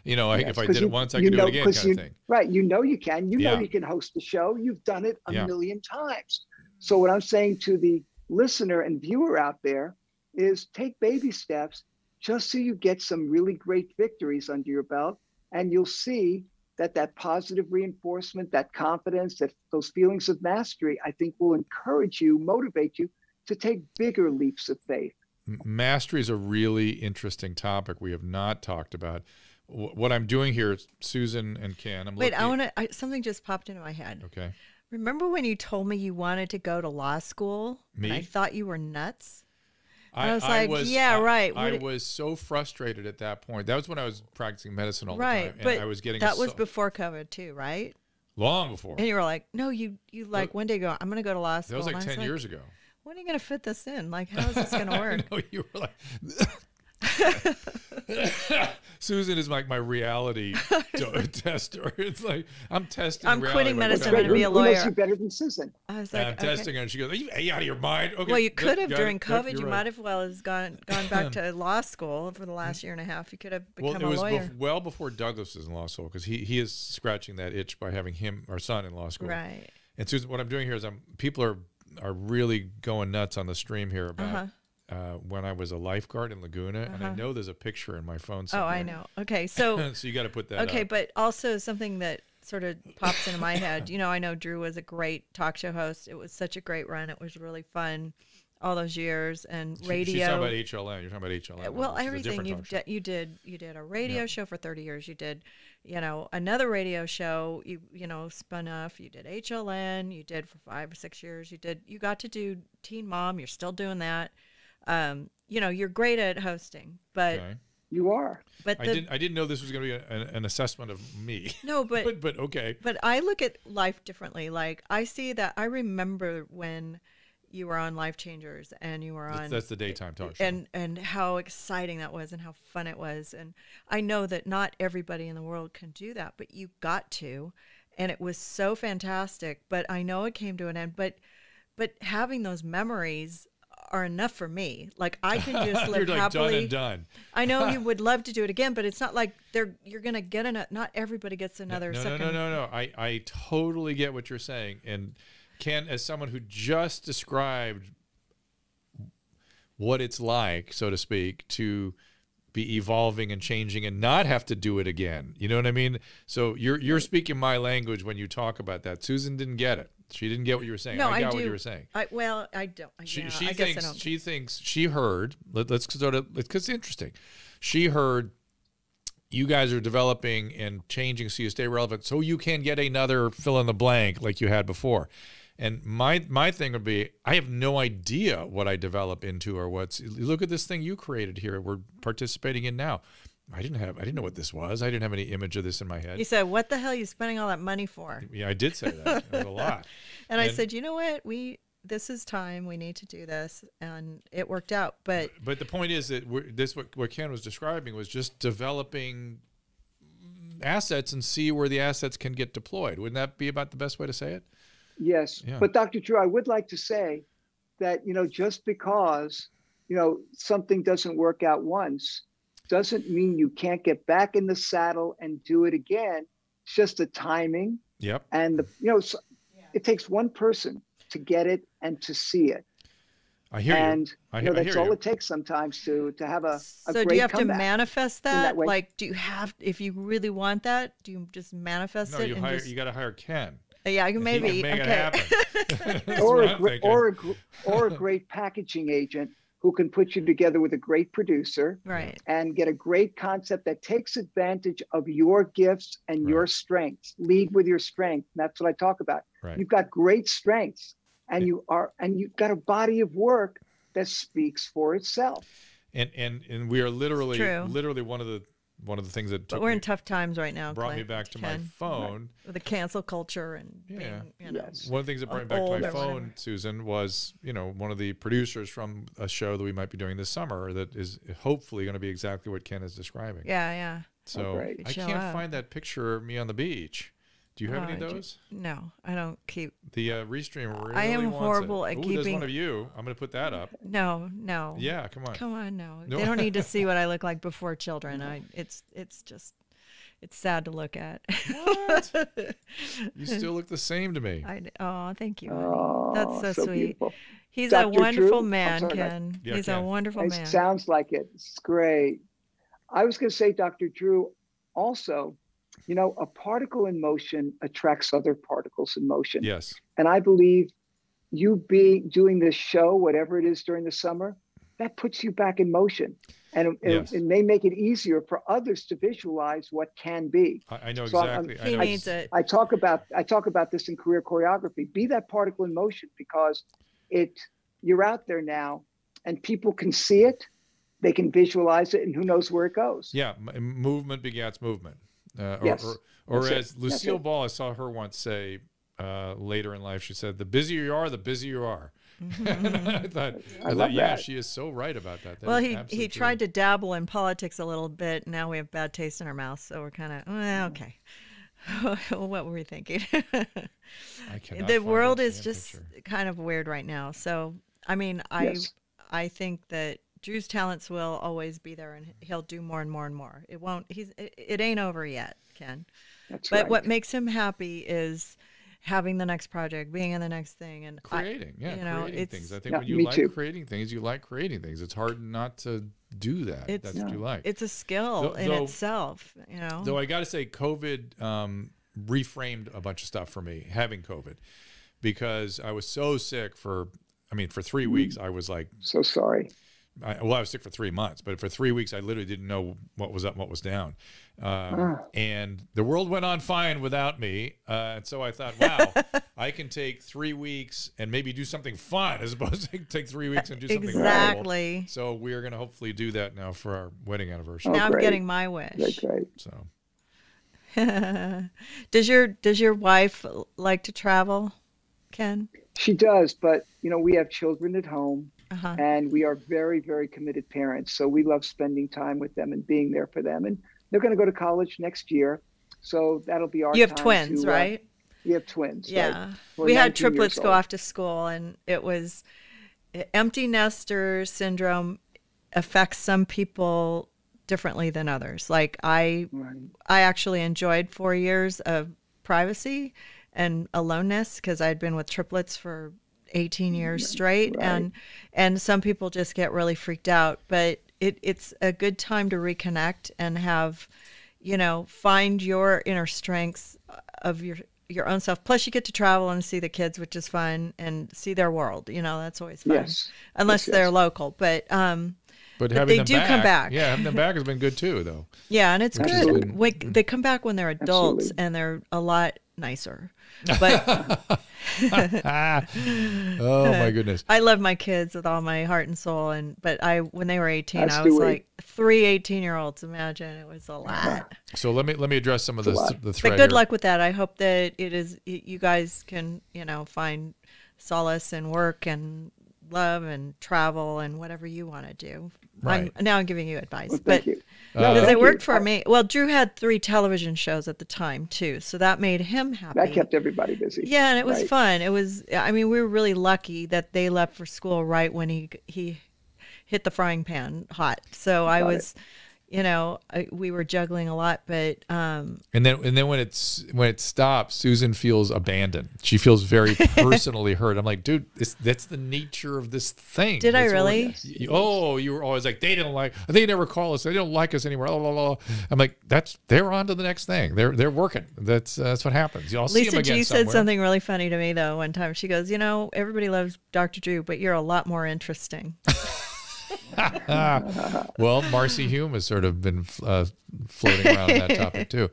you know, yes, I, if I did you, it once, I could know, do it again kind you, of thing. Right, you know you can. You yeah. know you can host the show. You've done it a yeah. million times. So what I'm saying to the listener and viewer out there is take baby steps just so you get some really great victories under your belt, and you'll see that that positive reinforcement, that confidence, that those feelings of mastery, I think will encourage you, motivate you to take bigger leaps of faith. Mastery is a really interesting topic we have not talked about. What I'm doing here, Susan and Ken, I'm Wait, looking... I want to, something just popped into my head. Okay. Remember when you told me you wanted to go to law school? Me? And I thought you were nuts? I, I was like, I was, yeah, I, right. What I it... was so frustrated at that point. That was when I was practicing medicine all right, the time. And but I was getting that was so... before COVID too, right? Long before. And you were like, no, you, you like but, one day go, I'm going to go to law school. That was like ten was years like, ago. When are you going to fit this in? Like, how is this going to work? I know, you were like, Susan is like my reality tester. It's like, I'm testing I'm reality. Quitting medicine. I'm going to be a lawyer. Who better than Susan? I was like, and I'm okay. testing her. And she goes, are you, are you out of your mind? Okay, well, you could have during COVID. Right. You might have well have gone, gone back to law school for the last year and a half. You could have become well, it a was lawyer. Bef well before Douglas is in law school, because he, he is scratching that itch by having him, our son, in law school. Right. And Susan, what I'm doing here is I'm, people are, are really going nuts on the stream here about uh-huh. uh, when I was a lifeguard in Laguna, uh-huh. and I know there's a picture in my phone somewhere. Oh, I know. Okay, so so you got to put that. Okay, up. But also something that sort of pops into my head. You know, I know Drew was a great talk show host. It was such a great run. It was really fun all those years and radio. She, she's talking about H L N. You're talking about H L N. Well, it's everything you did, you did, you did a radio yeah. show for thirty years. You did, you know, another radio show. You you know, spun off. You did H L N. You did for five or six years. You did. You got to do Teen Mom. You're still doing that. Um, you know, you're great at hosting, but okay. you are. But the, I didn't. I didn't know this was going to be a, an, an assessment of me. No, but, but but okay. But I look at life differently. Like I see that. I remember when you were on Life Changers and you were on... That's the daytime talk show. And, and how exciting that was and how fun it was. And I know that not everybody in the world can do that, but you got to. And it was so fantastic. But I know it came to an end. But but having those memories are enough for me. Like, I can just live like happily. Done and done. I know you would love to do it again, but it's not like they're you're going to get enough. Not everybody gets another no, no, second. No, no, no, no. I, I totally get what you're saying. And... Ken, as someone who just described what it's like, so to speak, to be evolving and changing and not have to do it again. You know what I mean? So you're you're speaking my language when you talk about that. Susan didn't get it. She didn't get what you were saying. No, I got I do. what you were saying. I, well, I don't. She, yeah, she I thinks guess I don't. she thinks she heard. Let, let's sort of because it's interesting. She heard you guys are developing and changing so you stay relevant, so you can get another fill in the blank like you had before. And my my thing would be, I have no idea what I develop into or what's. Look at this thing you created here. We're participating in now. I didn't have. I didn't know what this was. I didn't have any image of this in my head. You said, "What the hell are you spending all that money for?" Yeah, I did say that, that a lot. And, and I said, "You know what? We this is time. We need to do this," and it worked out. But but the point is that we're, this what what Ken was describing was just developing assets and see where the assets can get deployed. Wouldn't that be about the best way to say it? Yes. Yeah. But Doctor Drew, I would like to say that, you know, just because, you know, something doesn't work out once doesn't mean you can't get back in the saddle and do it again. It's just the timing. Yep. And, the, you know, so yeah. it takes one person to get it and to see it. I hear and, you. I, you know, I hear you. That's all it takes sometimes to, to have a, a so great comeback. So do you have to manifest that? that like, do you have, if you really want that, do you just manifest no, it? No, you, just... you got to hire Ken. Yeah, maybe. You make okay. it happen. or, a or, a or a great packaging agent who can put you together with a great producer right. and get a great concept that takes advantage of your gifts and right. your strengths. Lead with your strength. That's what I talk about. Right. You've got great strengths and yeah. you are and you've got a body of work that speaks for itself. And and and we are literally literally one of the One of the things that took but we're in me, tough times right now brought Clint, me back to Ken, my phone right. with the cancel culture and yeah. being, you know, yes. one of the things that brought me back to my phone, whatever. Susan, was you know one of the producers from a show that we might be doing this summer that is hopefully going to be exactly what Ken is describing. Yeah, yeah. So oh, I can't up. find that picture of me on the beach. Do you have oh, any of those? You, no, I don't keep the uh, restream. Really I am horrible it. at Ooh, keeping. There's one of you. I'm going to put that up. No, no. Yeah, come on. Come on, no. no. They don't need to see what I look like before children. I. It's it's just, it's sad to look at. What? You still look the same to me. I. Oh, thank you. Oh, that's so, so sweet. Beautiful. He's Doctor a wonderful Drew? man, sorry, Ken. Yeah, He's Ken. a wonderful it man. Sounds like it. It's great. I was going to say, Doctor Drew, also. You know, a particle in motion attracts other particles in motion. Yes. And I believe you be doing this show, whatever it is during the summer, that puts you back in motion. And it, yes. it, it may make it easier for others to visualize what can be. I, I know so exactly. I'm, I'm, he I, needs I, it. I talk about I talk about this in career choreography. Be that particle in motion, because it you're out there now, and people can see it, they can visualize it, and who knows where it goes. Yeah, movement begets movement. Uh, or, yes. or, or as it. Lucille That's Ball, I saw her once say uh, later in life, she said, "The busier you are, the busier you are." And I thought, I I thought yeah, that. she is so right about that. that well, he, he tried true. to dabble in politics a little bit. Now we have bad taste in our mouth. So we're kind of, well, okay. What were we thinking? I the world is just picture. kind of weird right now. So, I mean, I, yes. I think that Drew's talents will always be there, and he'll do more and more and more. It won't, he's, it, it ain't over yet, Ken. That's but right. what makes him happy is having the next project, being in the next thing, and creating, I, yeah, you know, creating it's, things. I think yeah, when you like too. creating things, you like creating things. It's hard not to do that. It's, That's no. what you like. It's a skill though, in though, itself, you know. Though I got to say, COVID um, reframed a bunch of stuff for me, having COVID, because I was so sick for, I mean, for three weeks, I was like, so sorry. I, well, I was sick for three months, but for three weeks, I literally didn't know what was up and what was down. Um, ah. And the world went on fine without me. Uh, and so I thought, wow, I can take three weeks and maybe do something fun as opposed to take three weeks and do something Exactly. horrible. So we are going to hopefully do that now for our wedding anniversary. Oh, now great. I'm getting my wish. That's great. So. Does your, does your wife like to travel, Ken? She does, but, you know, we have children at home. Uh-huh. And we are very, very committed parents. So we love spending time with them and being there for them. And they're going to go to college next year. So that'll be our You have time twins, to, right? Uh, we have twins. Yeah. Right? We had triplets go off to school, and it was empty nester syndrome affects some people differently than others. Like I, right. I actually enjoyed four years of privacy and aloneness because I'd been with triplets for eighteen years straight, right. and and some people just get really freaked out, but it it's a good time to reconnect and have, you know, find your inner strengths of your your own self. Plus you get to travel and see the kids, which is fun, and see their world, you know. That's always fun. Yes. Unless yes, yes. they're local, but um but, but having they them do back, come back. Yeah, having them back has been good too though. Yeah, and it's Absolutely. good. We, they come back when they're adults Absolutely. and they're a lot nicer. But oh my goodness, I love my kids with all my heart and soul, and but I when they were eighteen, That's I was like three eighteen year olds. Imagine, it was a lot. So let me let me address some of this, the thread but good here. luck with that. I hope that it is you guys can, you know, find solace and work and love and travel and whatever you want to do. Right. I'm, now I'm giving you advice, well, but because uh, it worked you. for me. Well, Drew had three television shows at the time too, so that made him happy. That kept everybody busy. Yeah, and it was right. fun. It was. I mean, we were really lucky that they left for school right when he he hit the frying pan hot. So Got I was, it. you know, I, we were juggling a lot, but um. And then and then when it's when it stops, Susan feels abandoned. She feels very personally hurt. I'm like, dude, it's, that's the nature of this thing. Did that's I really? Oh, you were always like, they didn't like, they never call us. They don't like us anymore. Blah, blah, blah. I'm like, that's, they're on to the next thing. They're, they're working. That's, uh, that's what happens. Y'all see them again somewhere. Lisa G said something really funny to me though. One time she goes, you know, everybody loves Doctor Drew, but you're a lot more interesting. Well, Marcy Hume has sort of been uh, floating around that topic too.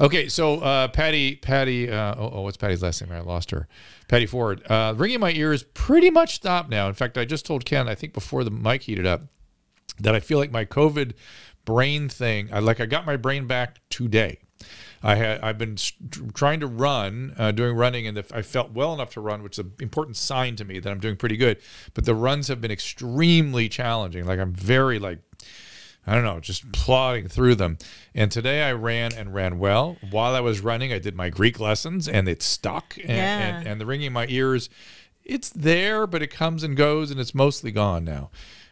Okay, so uh, Patty, Patty, uh, oh, oh, what's Patty's last name? I lost her. Patty Ford. Uh, ringing in my ears pretty much stopped now. In fact, I just told Ken, I think before the mic heated up, that I feel like my COVID brain thing, I like I got my brain back today. I had, I've been trying to run, uh, doing running, and the, I felt well enough to run, which is an important sign to me that I'm doing pretty good. But the runs have been extremely challenging. Like I'm very like, I don't know, just plodding through them. And today I ran and ran well. While I was running, I did my Greek lessons, and it stuck. And, yeah. and, and the ringing in my ears, it's there, but it comes and goes, and it's mostly gone now.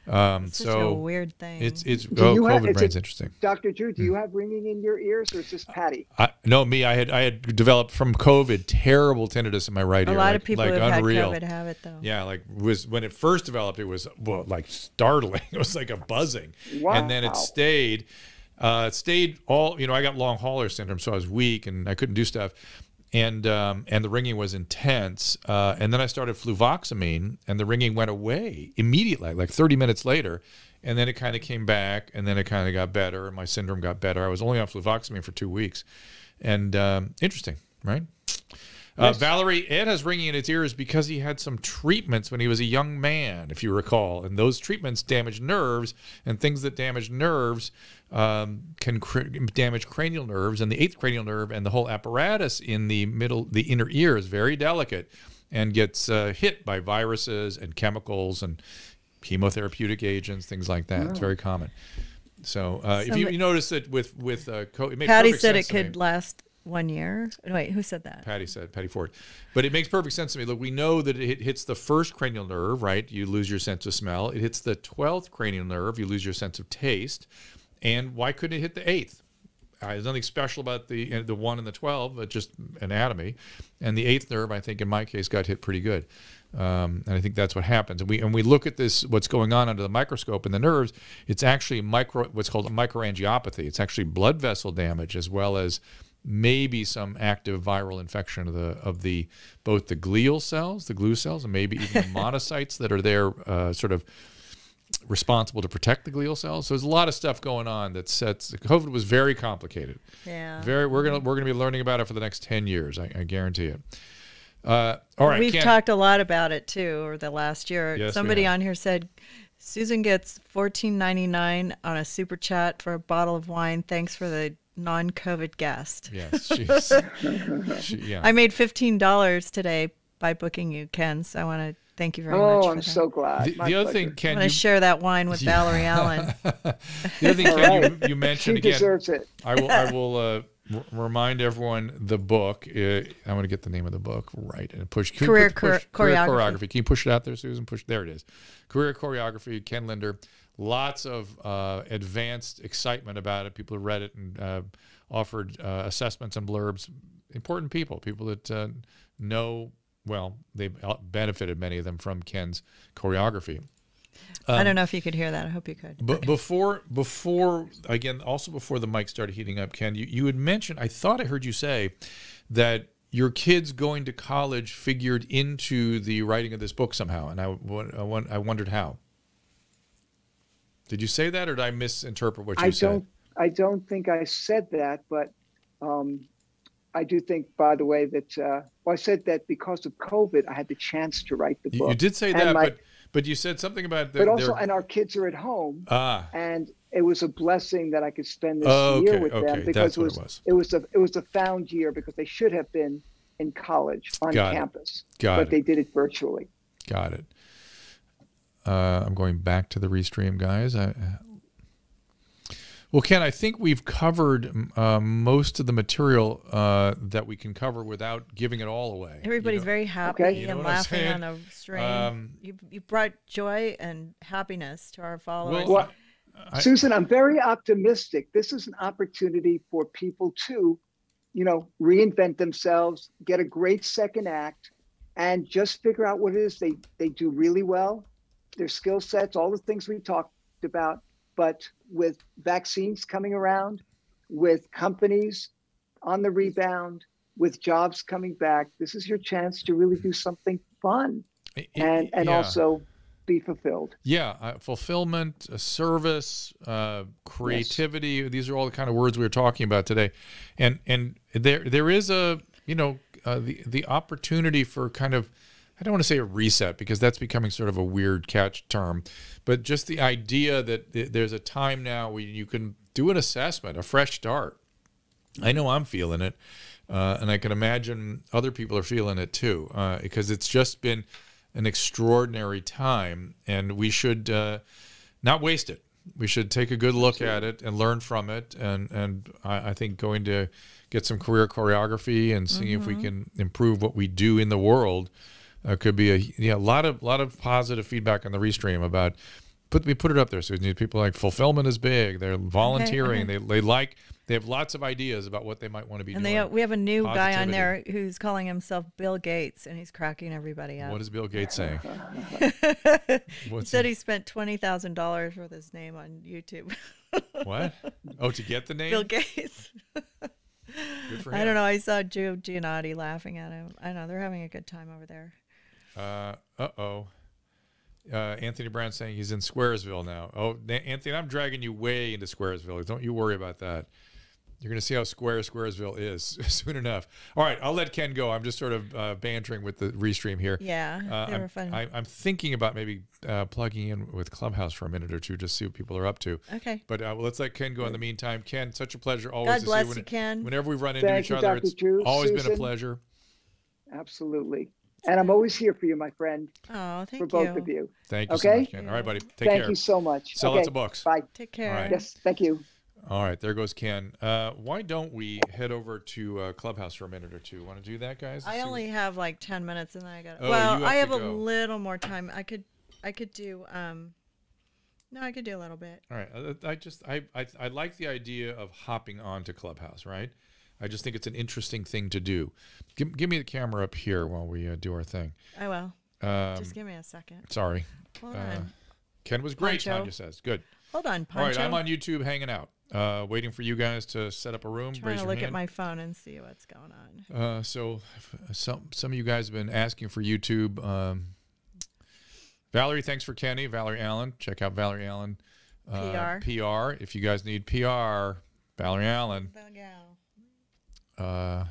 Um, it's so such a weird thing. It's it's oh, COVID have, brain's it, interesting. Doctor Drew, do you have ringing in your ears, or is this Patty? I, no, me. I had I had developed from COVID terrible tinnitus in my right a ear. A lot like, of people like who have unreal. had COVID have it though. Yeah, like was when it first developed, it was well, like startling. It was like a buzzing, wow. and then it stayed. Uh, stayed all, you know, I got long hauler syndrome, so I was weak and I couldn't do stuff. And, um, and the ringing was intense. Uh, and then I started fluvoxamine and the ringing went away immediately, like thirty minutes later. And then it kind of came back and then it kind of got better. And my syndrome got better. I was only on fluvoxamine for two weeks. And um, interesting, right? Uh, yes. Valerie, Ed has ringing in his ears because he had some treatments when he was a young man, if you recall. And those treatments damage nerves, and things that damage nerves um, can cr damage cranial nerves and the eighth cranial nerve, and the whole apparatus in the middle, the inner ear, is very delicate and gets uh, hit by viruses and chemicals and chemotherapeutic agents, things like that. Wow. It's very common. So uh, if you, you notice that with, with uh, co it made Patty said it could last... One year? Wait, who said that? Patty said, Patty Ford. But it makes perfect sense to me. Look, we know that it hits the first cranial nerve, right? You lose your sense of smell. It hits the twelfth cranial nerve. You lose your sense of taste. And why couldn't it hit the eighth? Uh, there's nothing special about the the one and the twelve, but just anatomy. And the eighth nerve, I think, in my case, got hit pretty good. Um, and I think that's what happens. And we and we look at this, what's going on under the microscope in the nerves. It's actually micro, what's called a microangiopathy. It's actually blood vessel damage, as well as maybe some active viral infection of the of the both the glial cells, the glue cells, and maybe even the monocytes that are there, uh, sort of responsible to protect the glial cells. So there's a lot of stuff going on that sets. COVID was very complicated. Yeah. Very. We're gonna we're gonna be learning about it for the next ten years. I, I guarantee it. Uh, all right. We've Ken. talked a lot about it too over the last year. Yes, somebody on here said, Susan gets fourteen ninety-nine on a super chat for a bottle of wine. Thanks for the non-COVID guest. Yes, she's, she, yeah. I made fifteen dollars today by booking you, Ken, so I want to thank you very oh, much. Oh, I'm that. so glad. The, the other thing, Ken, I'm going to share that wine with yeah. Valerie Allen. The other thing, Ken, right. you, you mentioned she again. Deserves it. I will, I will uh, r remind everyone the book. Uh, I want to get the name of the book right and push. Career, put, push, chore career choreography. choreography. Can you push it out there, Susan? Push. There it is. Career Choreography, Ken Lindner. Lots of uh, advanced excitement about it. People who read it and uh, offered uh, assessments and blurbs. Important people, people that uh, know, well, they've benefited, many of them, from Ken's choreography. Um, I don't know if you could hear that. I hope you could. But before, before again, also before the mic started heating up, Ken, you, you had mentioned, I thought I heard you say that your kids going to college figured into the writing of this book somehow, and I, I, I wondered how. Did you say that, or did I misinterpret what you I said? Don't, I don't think I said that, but um, I do think, by the way, that uh, well, I said that because of COVID, I had the chance to write the book. You, you did say and that, my, but, but you said something about the, but also, and our kids are at home, ah. and it was a blessing that I could spend this oh, year okay, with okay. them because That's it was it was it was, a, it was a found year because they should have been in college on Got campus, it. Got but it. they did it virtually. Got it. Uh, I'm going back to the restream, guys. I, well, Ken, I think we've covered uh, most of the material uh, that we can cover without giving it all away. Everybody's you know? very happy okay. and laughing on a stream. Um, you, you brought joy and happiness to our followers. Well, well, I, Susan, I'm very optimistic. This is an opportunity for people to, you know, reinvent themselves, get a great second act, and just figure out what it is they, they do really well. Their skill sets, all the things we talked about, but with vaccines coming around, with companies on the rebound, with jobs coming back, this is your chance to really do something fun it, and, and yeah. also be fulfilled. Yeah, uh, fulfillment, uh, service, uh, creativity. Yes. These are all the kind of words we were talking about today. And and there there is a, you know, uh, the, the opportunity for kind of, I don't want to say a reset because that's becoming sort of a weird catch term, but just the idea that th there's a time now where you can do an assessment, a fresh start. I know I'm feeling it, uh, and I can imagine other people are feeling it too, uh, because it's just been an extraordinary time, and we should uh, not waste it. We should take a good look Absolutely. at it and learn from it, and, and I, I think going to get some career choreography and seeing mm-hmm. if we can improve what we do in the world Uh, could be a yeah, a lot of lot of positive feedback on the restream about put we put it up there. So people are like fulfillment is big. They're volunteering. Okay, okay. They they like they have lots of ideas about what they might want to be and doing. And they we have a new Positivity. guy on there who's calling himself Bill Gates, and he's cracking everybody up. What is Bill Gates saying? he said he, he spent twenty thousand dollars with his name on YouTube. What? Oh, to get the name? Bill Gates. Good for him. I don't know. I saw Joe Giannotti laughing at him. I don't know. They're having a good time over there. Uh, uh-oh. Uh, Anthony Brown saying he's in Squaresville now. Oh, Anthony, I'm dragging you way into Squaresville. Don't you worry about that. You're going to see how square Squaresville is soon enough. All right, I'll let Ken go. I'm just sort of uh, bantering with the restream here. Yeah, uh, they were I'm, fun. I, I'm thinking about maybe uh, plugging in with Clubhouse for a minute or two, just see what people are up to. Okay. But uh, well, let's let Ken go in the meantime. Ken, such a pleasure always God to bless see you, when, Ken. Whenever we've run into Thank each you, other, Doctor it's Drew, always Susan. Been a pleasure. Absolutely. And I'm always here for you, my friend. Oh, thank you. For both you. Of you. Thank you okay? so much, Ken. All right, buddy. Take thank care. Thank you so much. Sell okay. lots of books. Bye. Take care. All right. Yes, thank you. All right, there goes Ken. Uh, why don't we head over to uh, Clubhouse for a minute or two? Want to do that, guys? Let's I only what... have like ten minutes, and then I got. Oh, well, have I have a go. Little more time. I could, I could do. Um, no, I could do a little bit. All right, I, I just, I, I, I like the idea of hopping on to Clubhouse, right? I just think it's an interesting thing to do. Give, give me the camera up here while we uh, do our thing. I will. Um, just give me a second. Sorry. Hold uh, on. Ken was great. Tanya says good. Hold on, Poncho. All right, I'm on YouTube hanging out. Uh, waiting for you guys to set up a room. Trying to look hand. At my phone and see what's going on. Uh, so some some of you guys have been asking for YouTube. Um, Valerie, thanks for Kenny. Valerie Allen, check out Valerie Allen. Uh, P R. P R. If you guys need P R, Valerie Allen. Uh,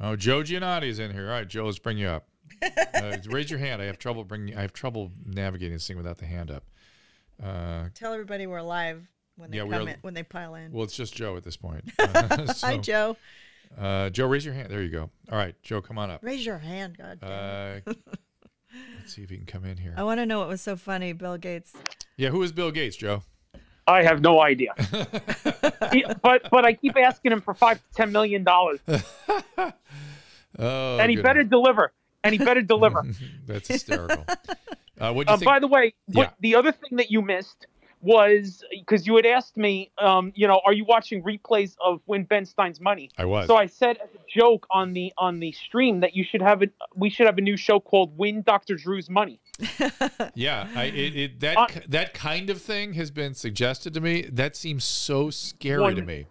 oh, Joe Giannotti's in here. All right, Joe, let's bring you up. Uh, raise your hand. I have trouble bringing. I have trouble navigating this thing without the hand up. Uh, Tell everybody we're live. When they, yeah, come we in, when they pile in. Well, it's just Joe at this point. Uh, so, hi, Joe. Uh, Joe, raise your hand. There you go. All right, Joe, come on up. Raise your hand, God damn it. Uh, let's see if you can come in here. I want to know what was so funny, Bill Gates. Yeah, who is Bill Gates, Joe? I have no idea. he, but but I keep asking him for five to ten million dollars. oh, and he better enough. deliver. And he better deliver. That's hysterical. uh, what'd you uh, think? By the way, what, yeah. the other thing that you missed was because you had asked me, um, you know, are you watching replays of Win Ben Stein's Money? I was. So I said as a joke on the on the stream that you should have a we should have a new show called Win Doctor Drew's Money. yeah, I, it, it, that uh, that kind of thing has been suggested to me. That seems so scary one, to me.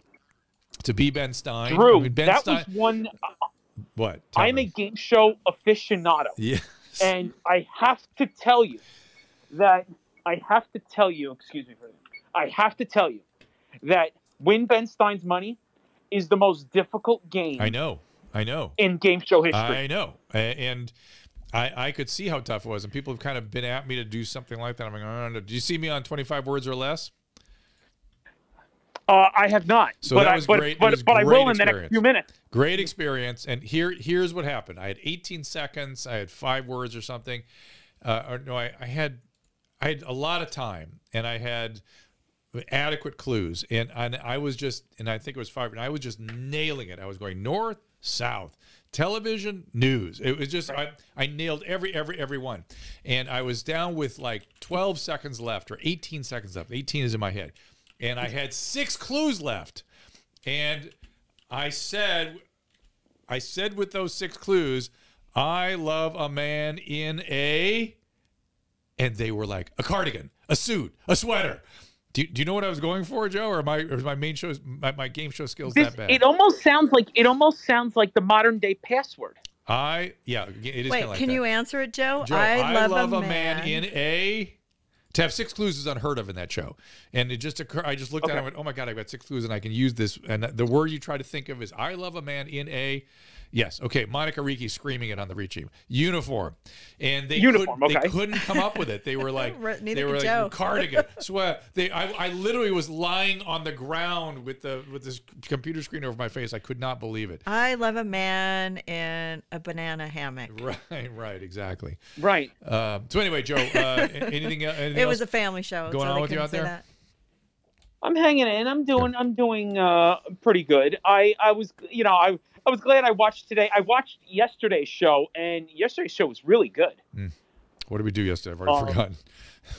To be Ben Stein, Drew. I mean, Ben that Stein, was one. Uh, what? Tell I'm me. a game show aficionado. Yes. And I have to tell you that. I have to tell you, excuse me for that. I have to tell you that Win Ben Stein's Money is the most difficult game. I know, I know. In game show history, I know, and I I could see how tough it was, and people have kind of been at me to do something like that. I'm like, oh, no, do you see me on twenty-five words or less? Uh, I have not. So but that was I, great. But, was but, great but I will experience. in the next few minutes. Great experience, and here here's what happened. I had eighteen seconds. I had five words or something. Uh, or no, I, I had. I had a lot of time, and I had adequate clues, and, and I was just, and I think it was five, and I was just nailing it. I was going north, south, television, news. It was just, I, I nailed every, every, every one. And I was down with like twelve seconds left or eighteen seconds left. eighteen is in my head. And I had six clues left. And I said, I said with those six clues, I love a man in a... And they were like, a cardigan, a suit, a sweater. Do, do you know what I was going for, Joe? Or my or my main shows, my, my game show skills this, that bad? It almost sounds like it almost sounds like the modern day password. I yeah, it is. Wait, like can that. you answer it, Joe? Joe I, I love, love a, man. a man in a. To have six clues is unheard of in that show, and it just occurred. I just looked okay. at it and went, oh my god, I've got six clues, and I can use this. And the word you try to think of is I love a man in a. Yes. Okay. Monica Ricci screaming it on the Ricci uniform, and they uniform, couldn't, okay. they couldn't come up with it. They were like, they were like Joe. cardigan. Sweat. They. I. I literally was lying on the ground with the with this computer screen over my face. I could not believe it. I love a man in a banana hammock. Right. Right. Exactly. Right. Uh, so anyway, Joe. Uh, anything? anything it else was a family show. Going so on with you out there. That. I'm hanging in. I'm doing. I'm doing uh, pretty good. I. I was. You know. I. I was glad I watched today. I watched yesterday's show, and yesterday's show was really good. Mm. What did we do yesterday? I've already um,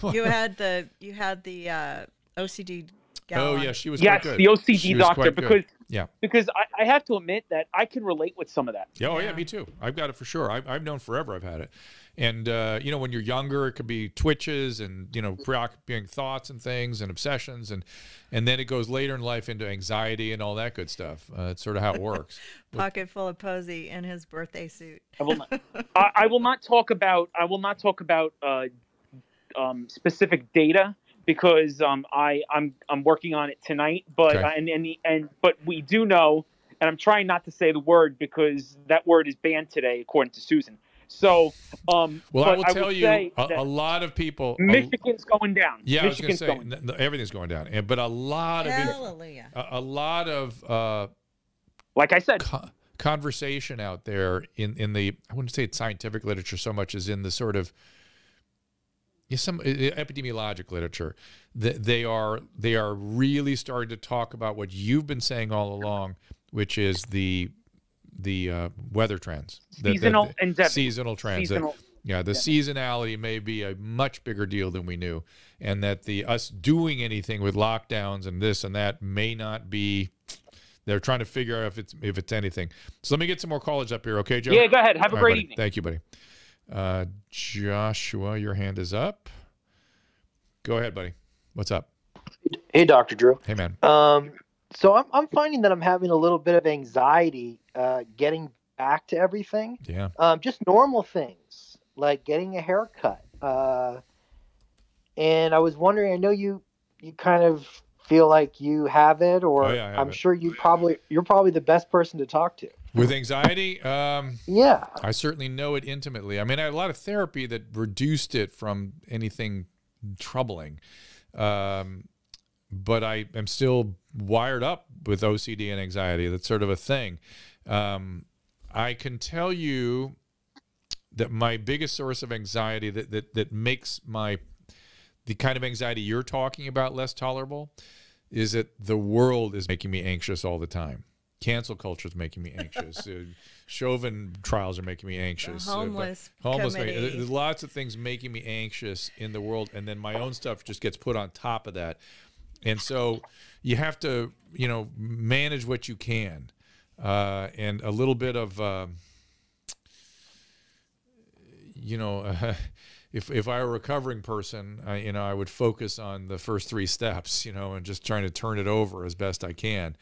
forgotten. you had the you had the uh, O C D Gallon. Oh yeah, she was. Yes, quite good. The O C D she doctor, because yeah, because I, I have to admit that I can relate with some of that. Yeah, oh yeah, yeah, me too. I've got it for sure. I've, I've known forever I've had it, and uh, you know, when you're younger, it could be twitches and you know preoccupying thoughts and things and obsessions, and and then it goes later in life into anxiety and all that good stuff. Uh, it's sort of how it works. Pocket full of posy in his birthday suit. I will not. I, I will not talk about. I will not talk about uh, um, specific data. Because um, I I'm I'm working on it tonight, but okay. uh, and and the, and but we do know, and I'm trying not to say the word because that word is banned today according to Susan. So um, well, I will I tell you, a, a lot of people, Michigan's a, going down. Yeah, Michigan's I was going to say going everything's going down, and but a lot Hallelujah. of a, a lot of uh, like I said. Conversation out there in in the I wouldn't say it's scientific literature so much as in the sort of. Some epidemiologic literature, they are they are really starting to talk about what you've been saying all along, which is the the uh, weather trends, the, seasonal the, the and seasonal trends. Seasonal. That, yeah, the seasonality may be a much bigger deal than we knew, and that the us doing anything with lockdowns and this and that may not be. They're trying to figure out if it's if it's anything. So let me get some more callers up here, okay, Joe? Yeah, go ahead. Have all a great right, evening. Thank you, buddy. Uh, Joshua, your hand is up. Go ahead, buddy. What's up? Hey, Doctor Drew. Hey, man. Um, so I'm, I'm finding that I'm having a little bit of anxiety, uh, getting back to everything. Yeah. Um, just normal things like getting a haircut. Uh, and I was wondering, I know you, you kind of feel like you have it, or oh, yeah, I have I'm it. sure you probably, you're probably the best person to talk to. With anxiety, um, yeah, I certainly know it intimately. I mean, I had a lot of therapy that reduced it from anything troubling, um, but I am still wired up with O C D and anxiety. That's sort of a thing. Um, I can tell you that my biggest source of anxiety that that that makes my the kind of anxiety you're talking about less tolerable is that the world is making me anxious all the time. Cancel culture is making me anxious. uh, Chauvin trials are making me anxious. The homeless uh, homeless. Make, there's lots of things making me anxious in the world, and then my own stuff just gets put on top of that. And so you have to, you know, manage what you can, uh, and a little bit of, uh, you know, uh, if if I were a recovering person, I, you know, I would focus on the first three steps, you know, and just trying to turn it over as best I can.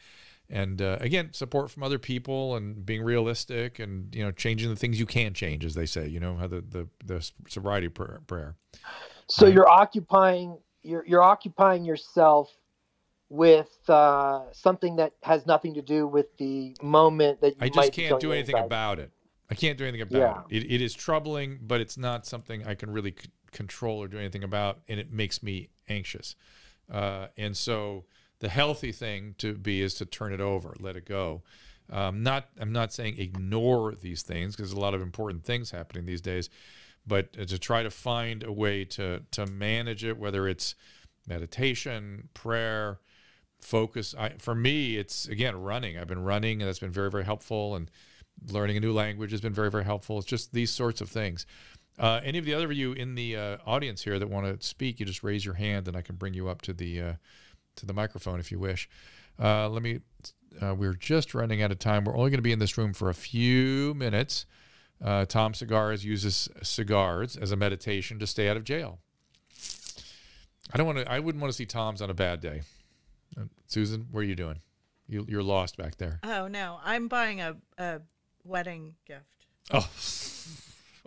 And uh, again, support from other people and being realistic and, you know, changing the things you can change, as they say, you know, how the, the, the sobriety prayer. So um, you're occupying, you're, you're occupying yourself with uh, something that has nothing to do with the moment that you I just can't do anything anxiety. about it. I can't do anything about yeah. it. it. It is troubling, but it's not something I can really c control or do anything about. And it makes me anxious. Uh, and so, the healthy thing to be is to turn it over, let it go. Um, not, I'm not saying ignore these things because there's a lot of important things happening these days, but to try to find a way to to manage it, whether it's meditation, prayer, focus. I, for me, it's again running. I've been running, and that's been very, very helpful. And learning a new language has been very, very helpful. It's just these sorts of things. Uh, any of the other of you in the uh, audience here that want to speak, you just raise your hand, and I can bring you up to the. Uh, to the microphone if you wish. Uh, let me, uh, we're just running out of time. We're only going to be in this room for a few minutes. Uh, Tom Cigars uses cigars as a meditation to stay out of jail. I don't want to, I wouldn't want to see Tom's on a bad day. Uh, Susan, what are you doing? You, you're lost back there. Oh no, I'm buying a, a wedding gift. Oh,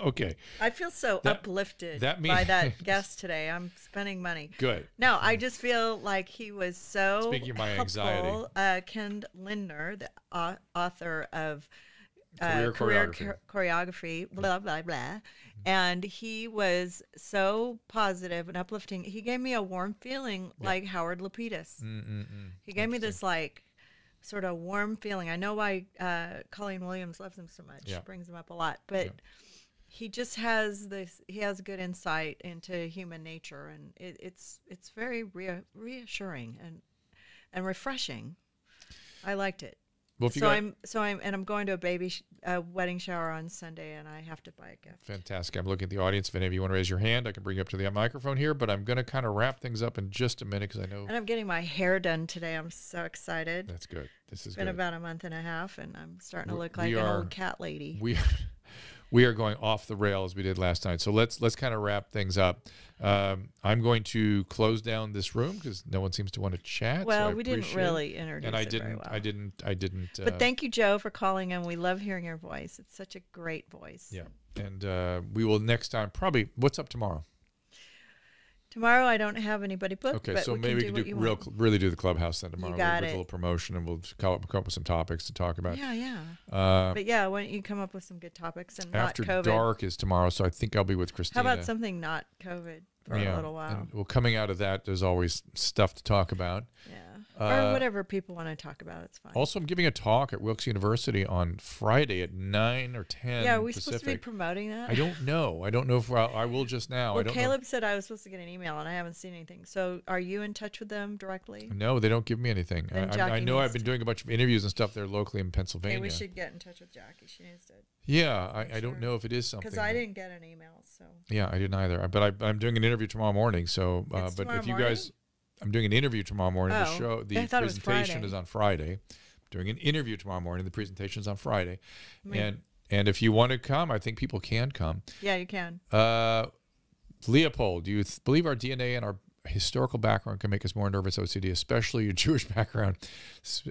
okay. I feel so that, uplifted that means, by that guest today. I'm spending money. Good. No, I just feel like he was so Speaking of my helpful. Anxiety. Uh, Ken Lindner, the uh, author of uh, Career, Career Choreography, blah, blah, blah. And he was so positive and uplifting. He gave me a warm feeling yeah. like Howard Lapidus. Mm, mm, mm. He gave me this like sort of warm feeling. I know why uh, Colleen Williams loves him so much. Yeah. She brings him up a lot. But... Yeah. He just has this. He has good insight into human nature, and it, it's it's very re reassuring and and refreshing. I liked it. Well, if you so got, I'm so I'm and I'm going to a baby sh a wedding shower on Sunday, and I have to buy a gift. Fantastic. I'm looking at the audience. If any of you want to raise your hand, I can bring you up to the microphone here. But I'm going to kind of wrap things up in just a minute because I know. And I'm getting my hair done today. I'm so excited. That's good. This has been good. About a month and a half, and I'm starting to look we, like we an are, old cat lady. We. We are going off the rail as we did last night. So let's let's kind of wrap things up. Um, I'm going to close down this room because no one seems to want to chat. Well, so we didn't really introduce and I it didn't, very well. I didn't. I didn't. But uh, thank you, Joe, for calling in. We love hearing your voice. It's such a great voice. Yeah, and uh, we will next time probably. What's up tomorrow? Tomorrow I don't have anybody booked. Okay, but so we maybe can we can do, do real, really do the clubhouse then tomorrow. You got we'll it. A little promotion, and we'll come up, come up with some topics to talk about. Yeah, yeah. Uh, but yeah, why don't you come up with some good topics and not COVID? After dark is tomorrow, so I think I'll be with Christina. How about something not COVID for yeah. a little while? And, well, coming out of that, there's always stuff to talk about. Yeah, uh, or whatever people want to talk about, it's fine. Also, I'm giving a talk at Wilkes University on Friday at nine or ten. Yeah, are we Pacific. supposed to be promoting that? I don't know. I don't know if I'll, I will just now. Well, I don't Caleb know. said I was supposed to get an email. And I haven't seen anything. So are you in touch with them directly? No, they don't give me anything. I, I, I know I've been doing a bunch of interviews and stuff there locally in Pennsylvania. Hey, we should get in touch with Jackie. She needs to. Yeah, I, sure. I don't know if it is something. Because I didn't get an email. So. Yeah, I didn't either. But I, I'm doing an interview tomorrow morning. So, uh, but if you morning? guys, I'm doing an interview tomorrow morning. Oh, the show, the presentation is on Friday. I'm doing an interview tomorrow morning. The presentation is on Friday, I mean, and and if you want to come, I think people can come. Yeah, you can. Uh, Leopold, do you th believe our D N A and our historical background can make us more nervous O C D, especially your Jewish background?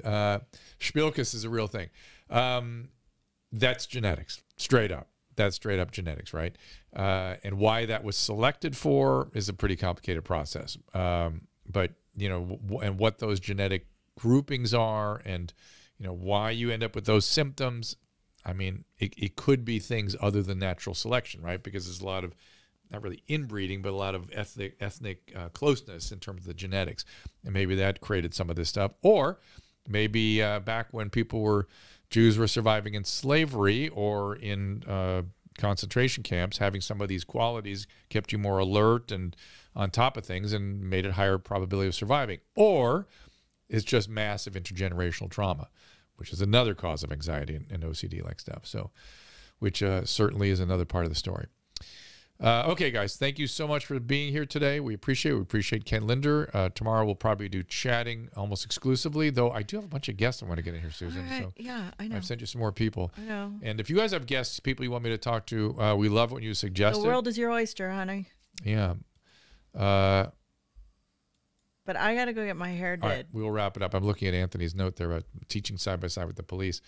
Uh, Spielkus is a real thing. Um, that's genetics, straight up. That's straight up genetics, right? Uh, and why that was selected for is a pretty complicated process. Um, but, you know, w and what those genetic groupings are and, you know, why you end up with those symptoms. I mean, it, it could be things other than natural selection, right? Because there's a lot of, not really inbreeding, but a lot of ethnic ethnic uh, closeness in terms of the genetics. And maybe that created some of this stuff. Or maybe uh, back when people were, Jews were surviving in slavery or in uh, concentration camps, having some of these qualities kept you more alert and on top of things and made it higher probability of surviving. Or it's just massive intergenerational trauma, which is another cause of anxiety and, and O C D-like stuff. So, which uh, certainly is another part of the story. Uh, okay, guys, thank you so much for being here today. We appreciate it. We appreciate Ken Lindner. Uh, tomorrow we'll probably do chatting almost exclusively, though I do have a bunch of guests I want to get in here, Susan. Right. So yeah, I know. I've sent you some more people. I know. And if you guys have guests, people you want me to talk to, uh, we love what you suggested. The world is your oyster, honey. Yeah. Uh, but I got to go get my hair did. Right, we'll wrap it up. I'm looking at Anthony's note there about teaching side-by-side with the police.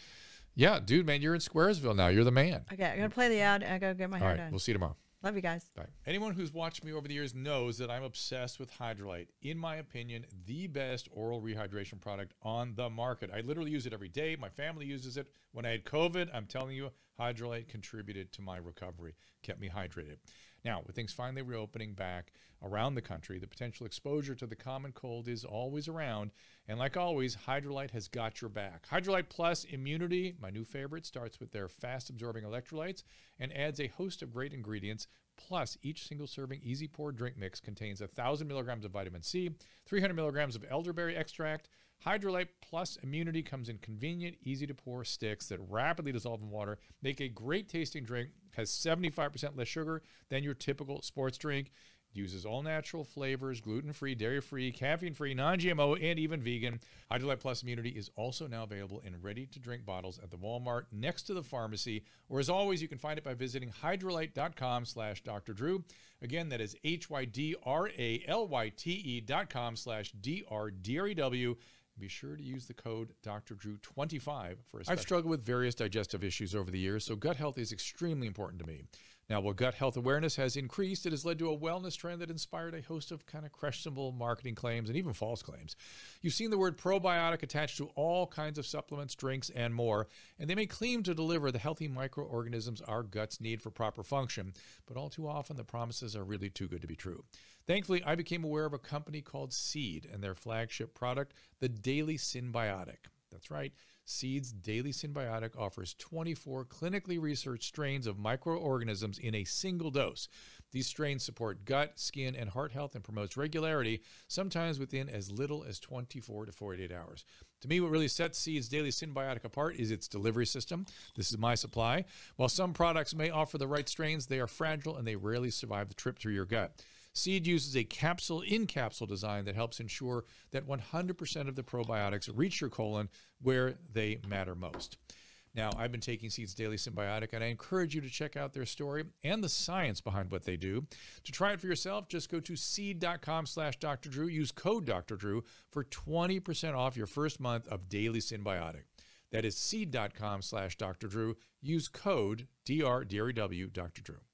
Yeah, dude, man, you're in Squaresville now. You're the man. Okay, I'm going to play the ad, and I got to get my All hair right, done. We'll see you tomorrow. Love you guys. Bye. Anyone who's watched me over the years knows that I'm obsessed with Hydralyte. In my opinion, the best oral rehydration product on the market. I literally use it every day. My family uses it. When I had COVID, I'm telling you, Hydralyte contributed to my recovery, kept me hydrated. Now, with things finally reopening back around the country, the potential exposure to the common cold is always around. And like always, Hydralyte has got your back. Hydralyte Plus Immunity, my new favorite, starts with their fast-absorbing electrolytes and adds a host of great ingredients. Plus, each single-serving easy-pour drink mix contains one thousand milligrams of vitamin C, three hundred milligrams of elderberry extract. Hydralyte Plus Immunity comes in convenient, easy-to-pour sticks that rapidly dissolve in water, make a great-tasting drink, has seventy-five percent less sugar than your typical sports drink. Uses all natural flavors, gluten-free, dairy-free, caffeine-free, non-G M O, and even vegan. Hydralyte Plus Immunity is also now available in ready-to-drink bottles at the Walmart next to the pharmacy. Or as always, you can find it by visiting hydralyte dot com slash Doctor Drew. Again, that is H Y D R A L Y T E dot com slash D R D R E W. Be sure to use the code Doctor Drew twenty-five for a special. I've struggled with various digestive issues over the years, so gut health is extremely important to me. Now, while gut health awareness has increased, it has led to a wellness trend that inspired a host of kind of questionable marketing claims and even false claims. You've seen the word probiotic attached to all kinds of supplements, drinks, and more, and they may claim to deliver the healthy microorganisms our guts need for proper function, but all too often the promises are really too good to be true. Thankfully, I became aware of a company called Seed and their flagship product, the Daily Synbiotic. That's right. Seed's Daily Synbiotic offers twenty-four clinically researched strains of microorganisms in a single dose. These strains support gut, skin, and heart health and promotes regularity, sometimes within as little as twenty-four to forty-eight hours. To me, what really sets Seed's Daily Synbiotic apart is its delivery system. This is my supply. While some products may offer the right strains, they are fragile and they rarely survive the trip through your gut. Seed uses a capsule-in-capsule design that helps ensure that one hundred percent of the probiotics reach your colon where they matter most. Now, I've been taking Seed's Daily Synbiotic, and I encourage you to check out their story and the science behind what they do. To try it for yourself, just go to seed dot com slash Doctor Drew. Use code Doctor Drew for twenty percent off your first month of Daily Synbiotic. That is seed dot com slash Doctor Drew. Use code D R D R E W, Doctor Drew.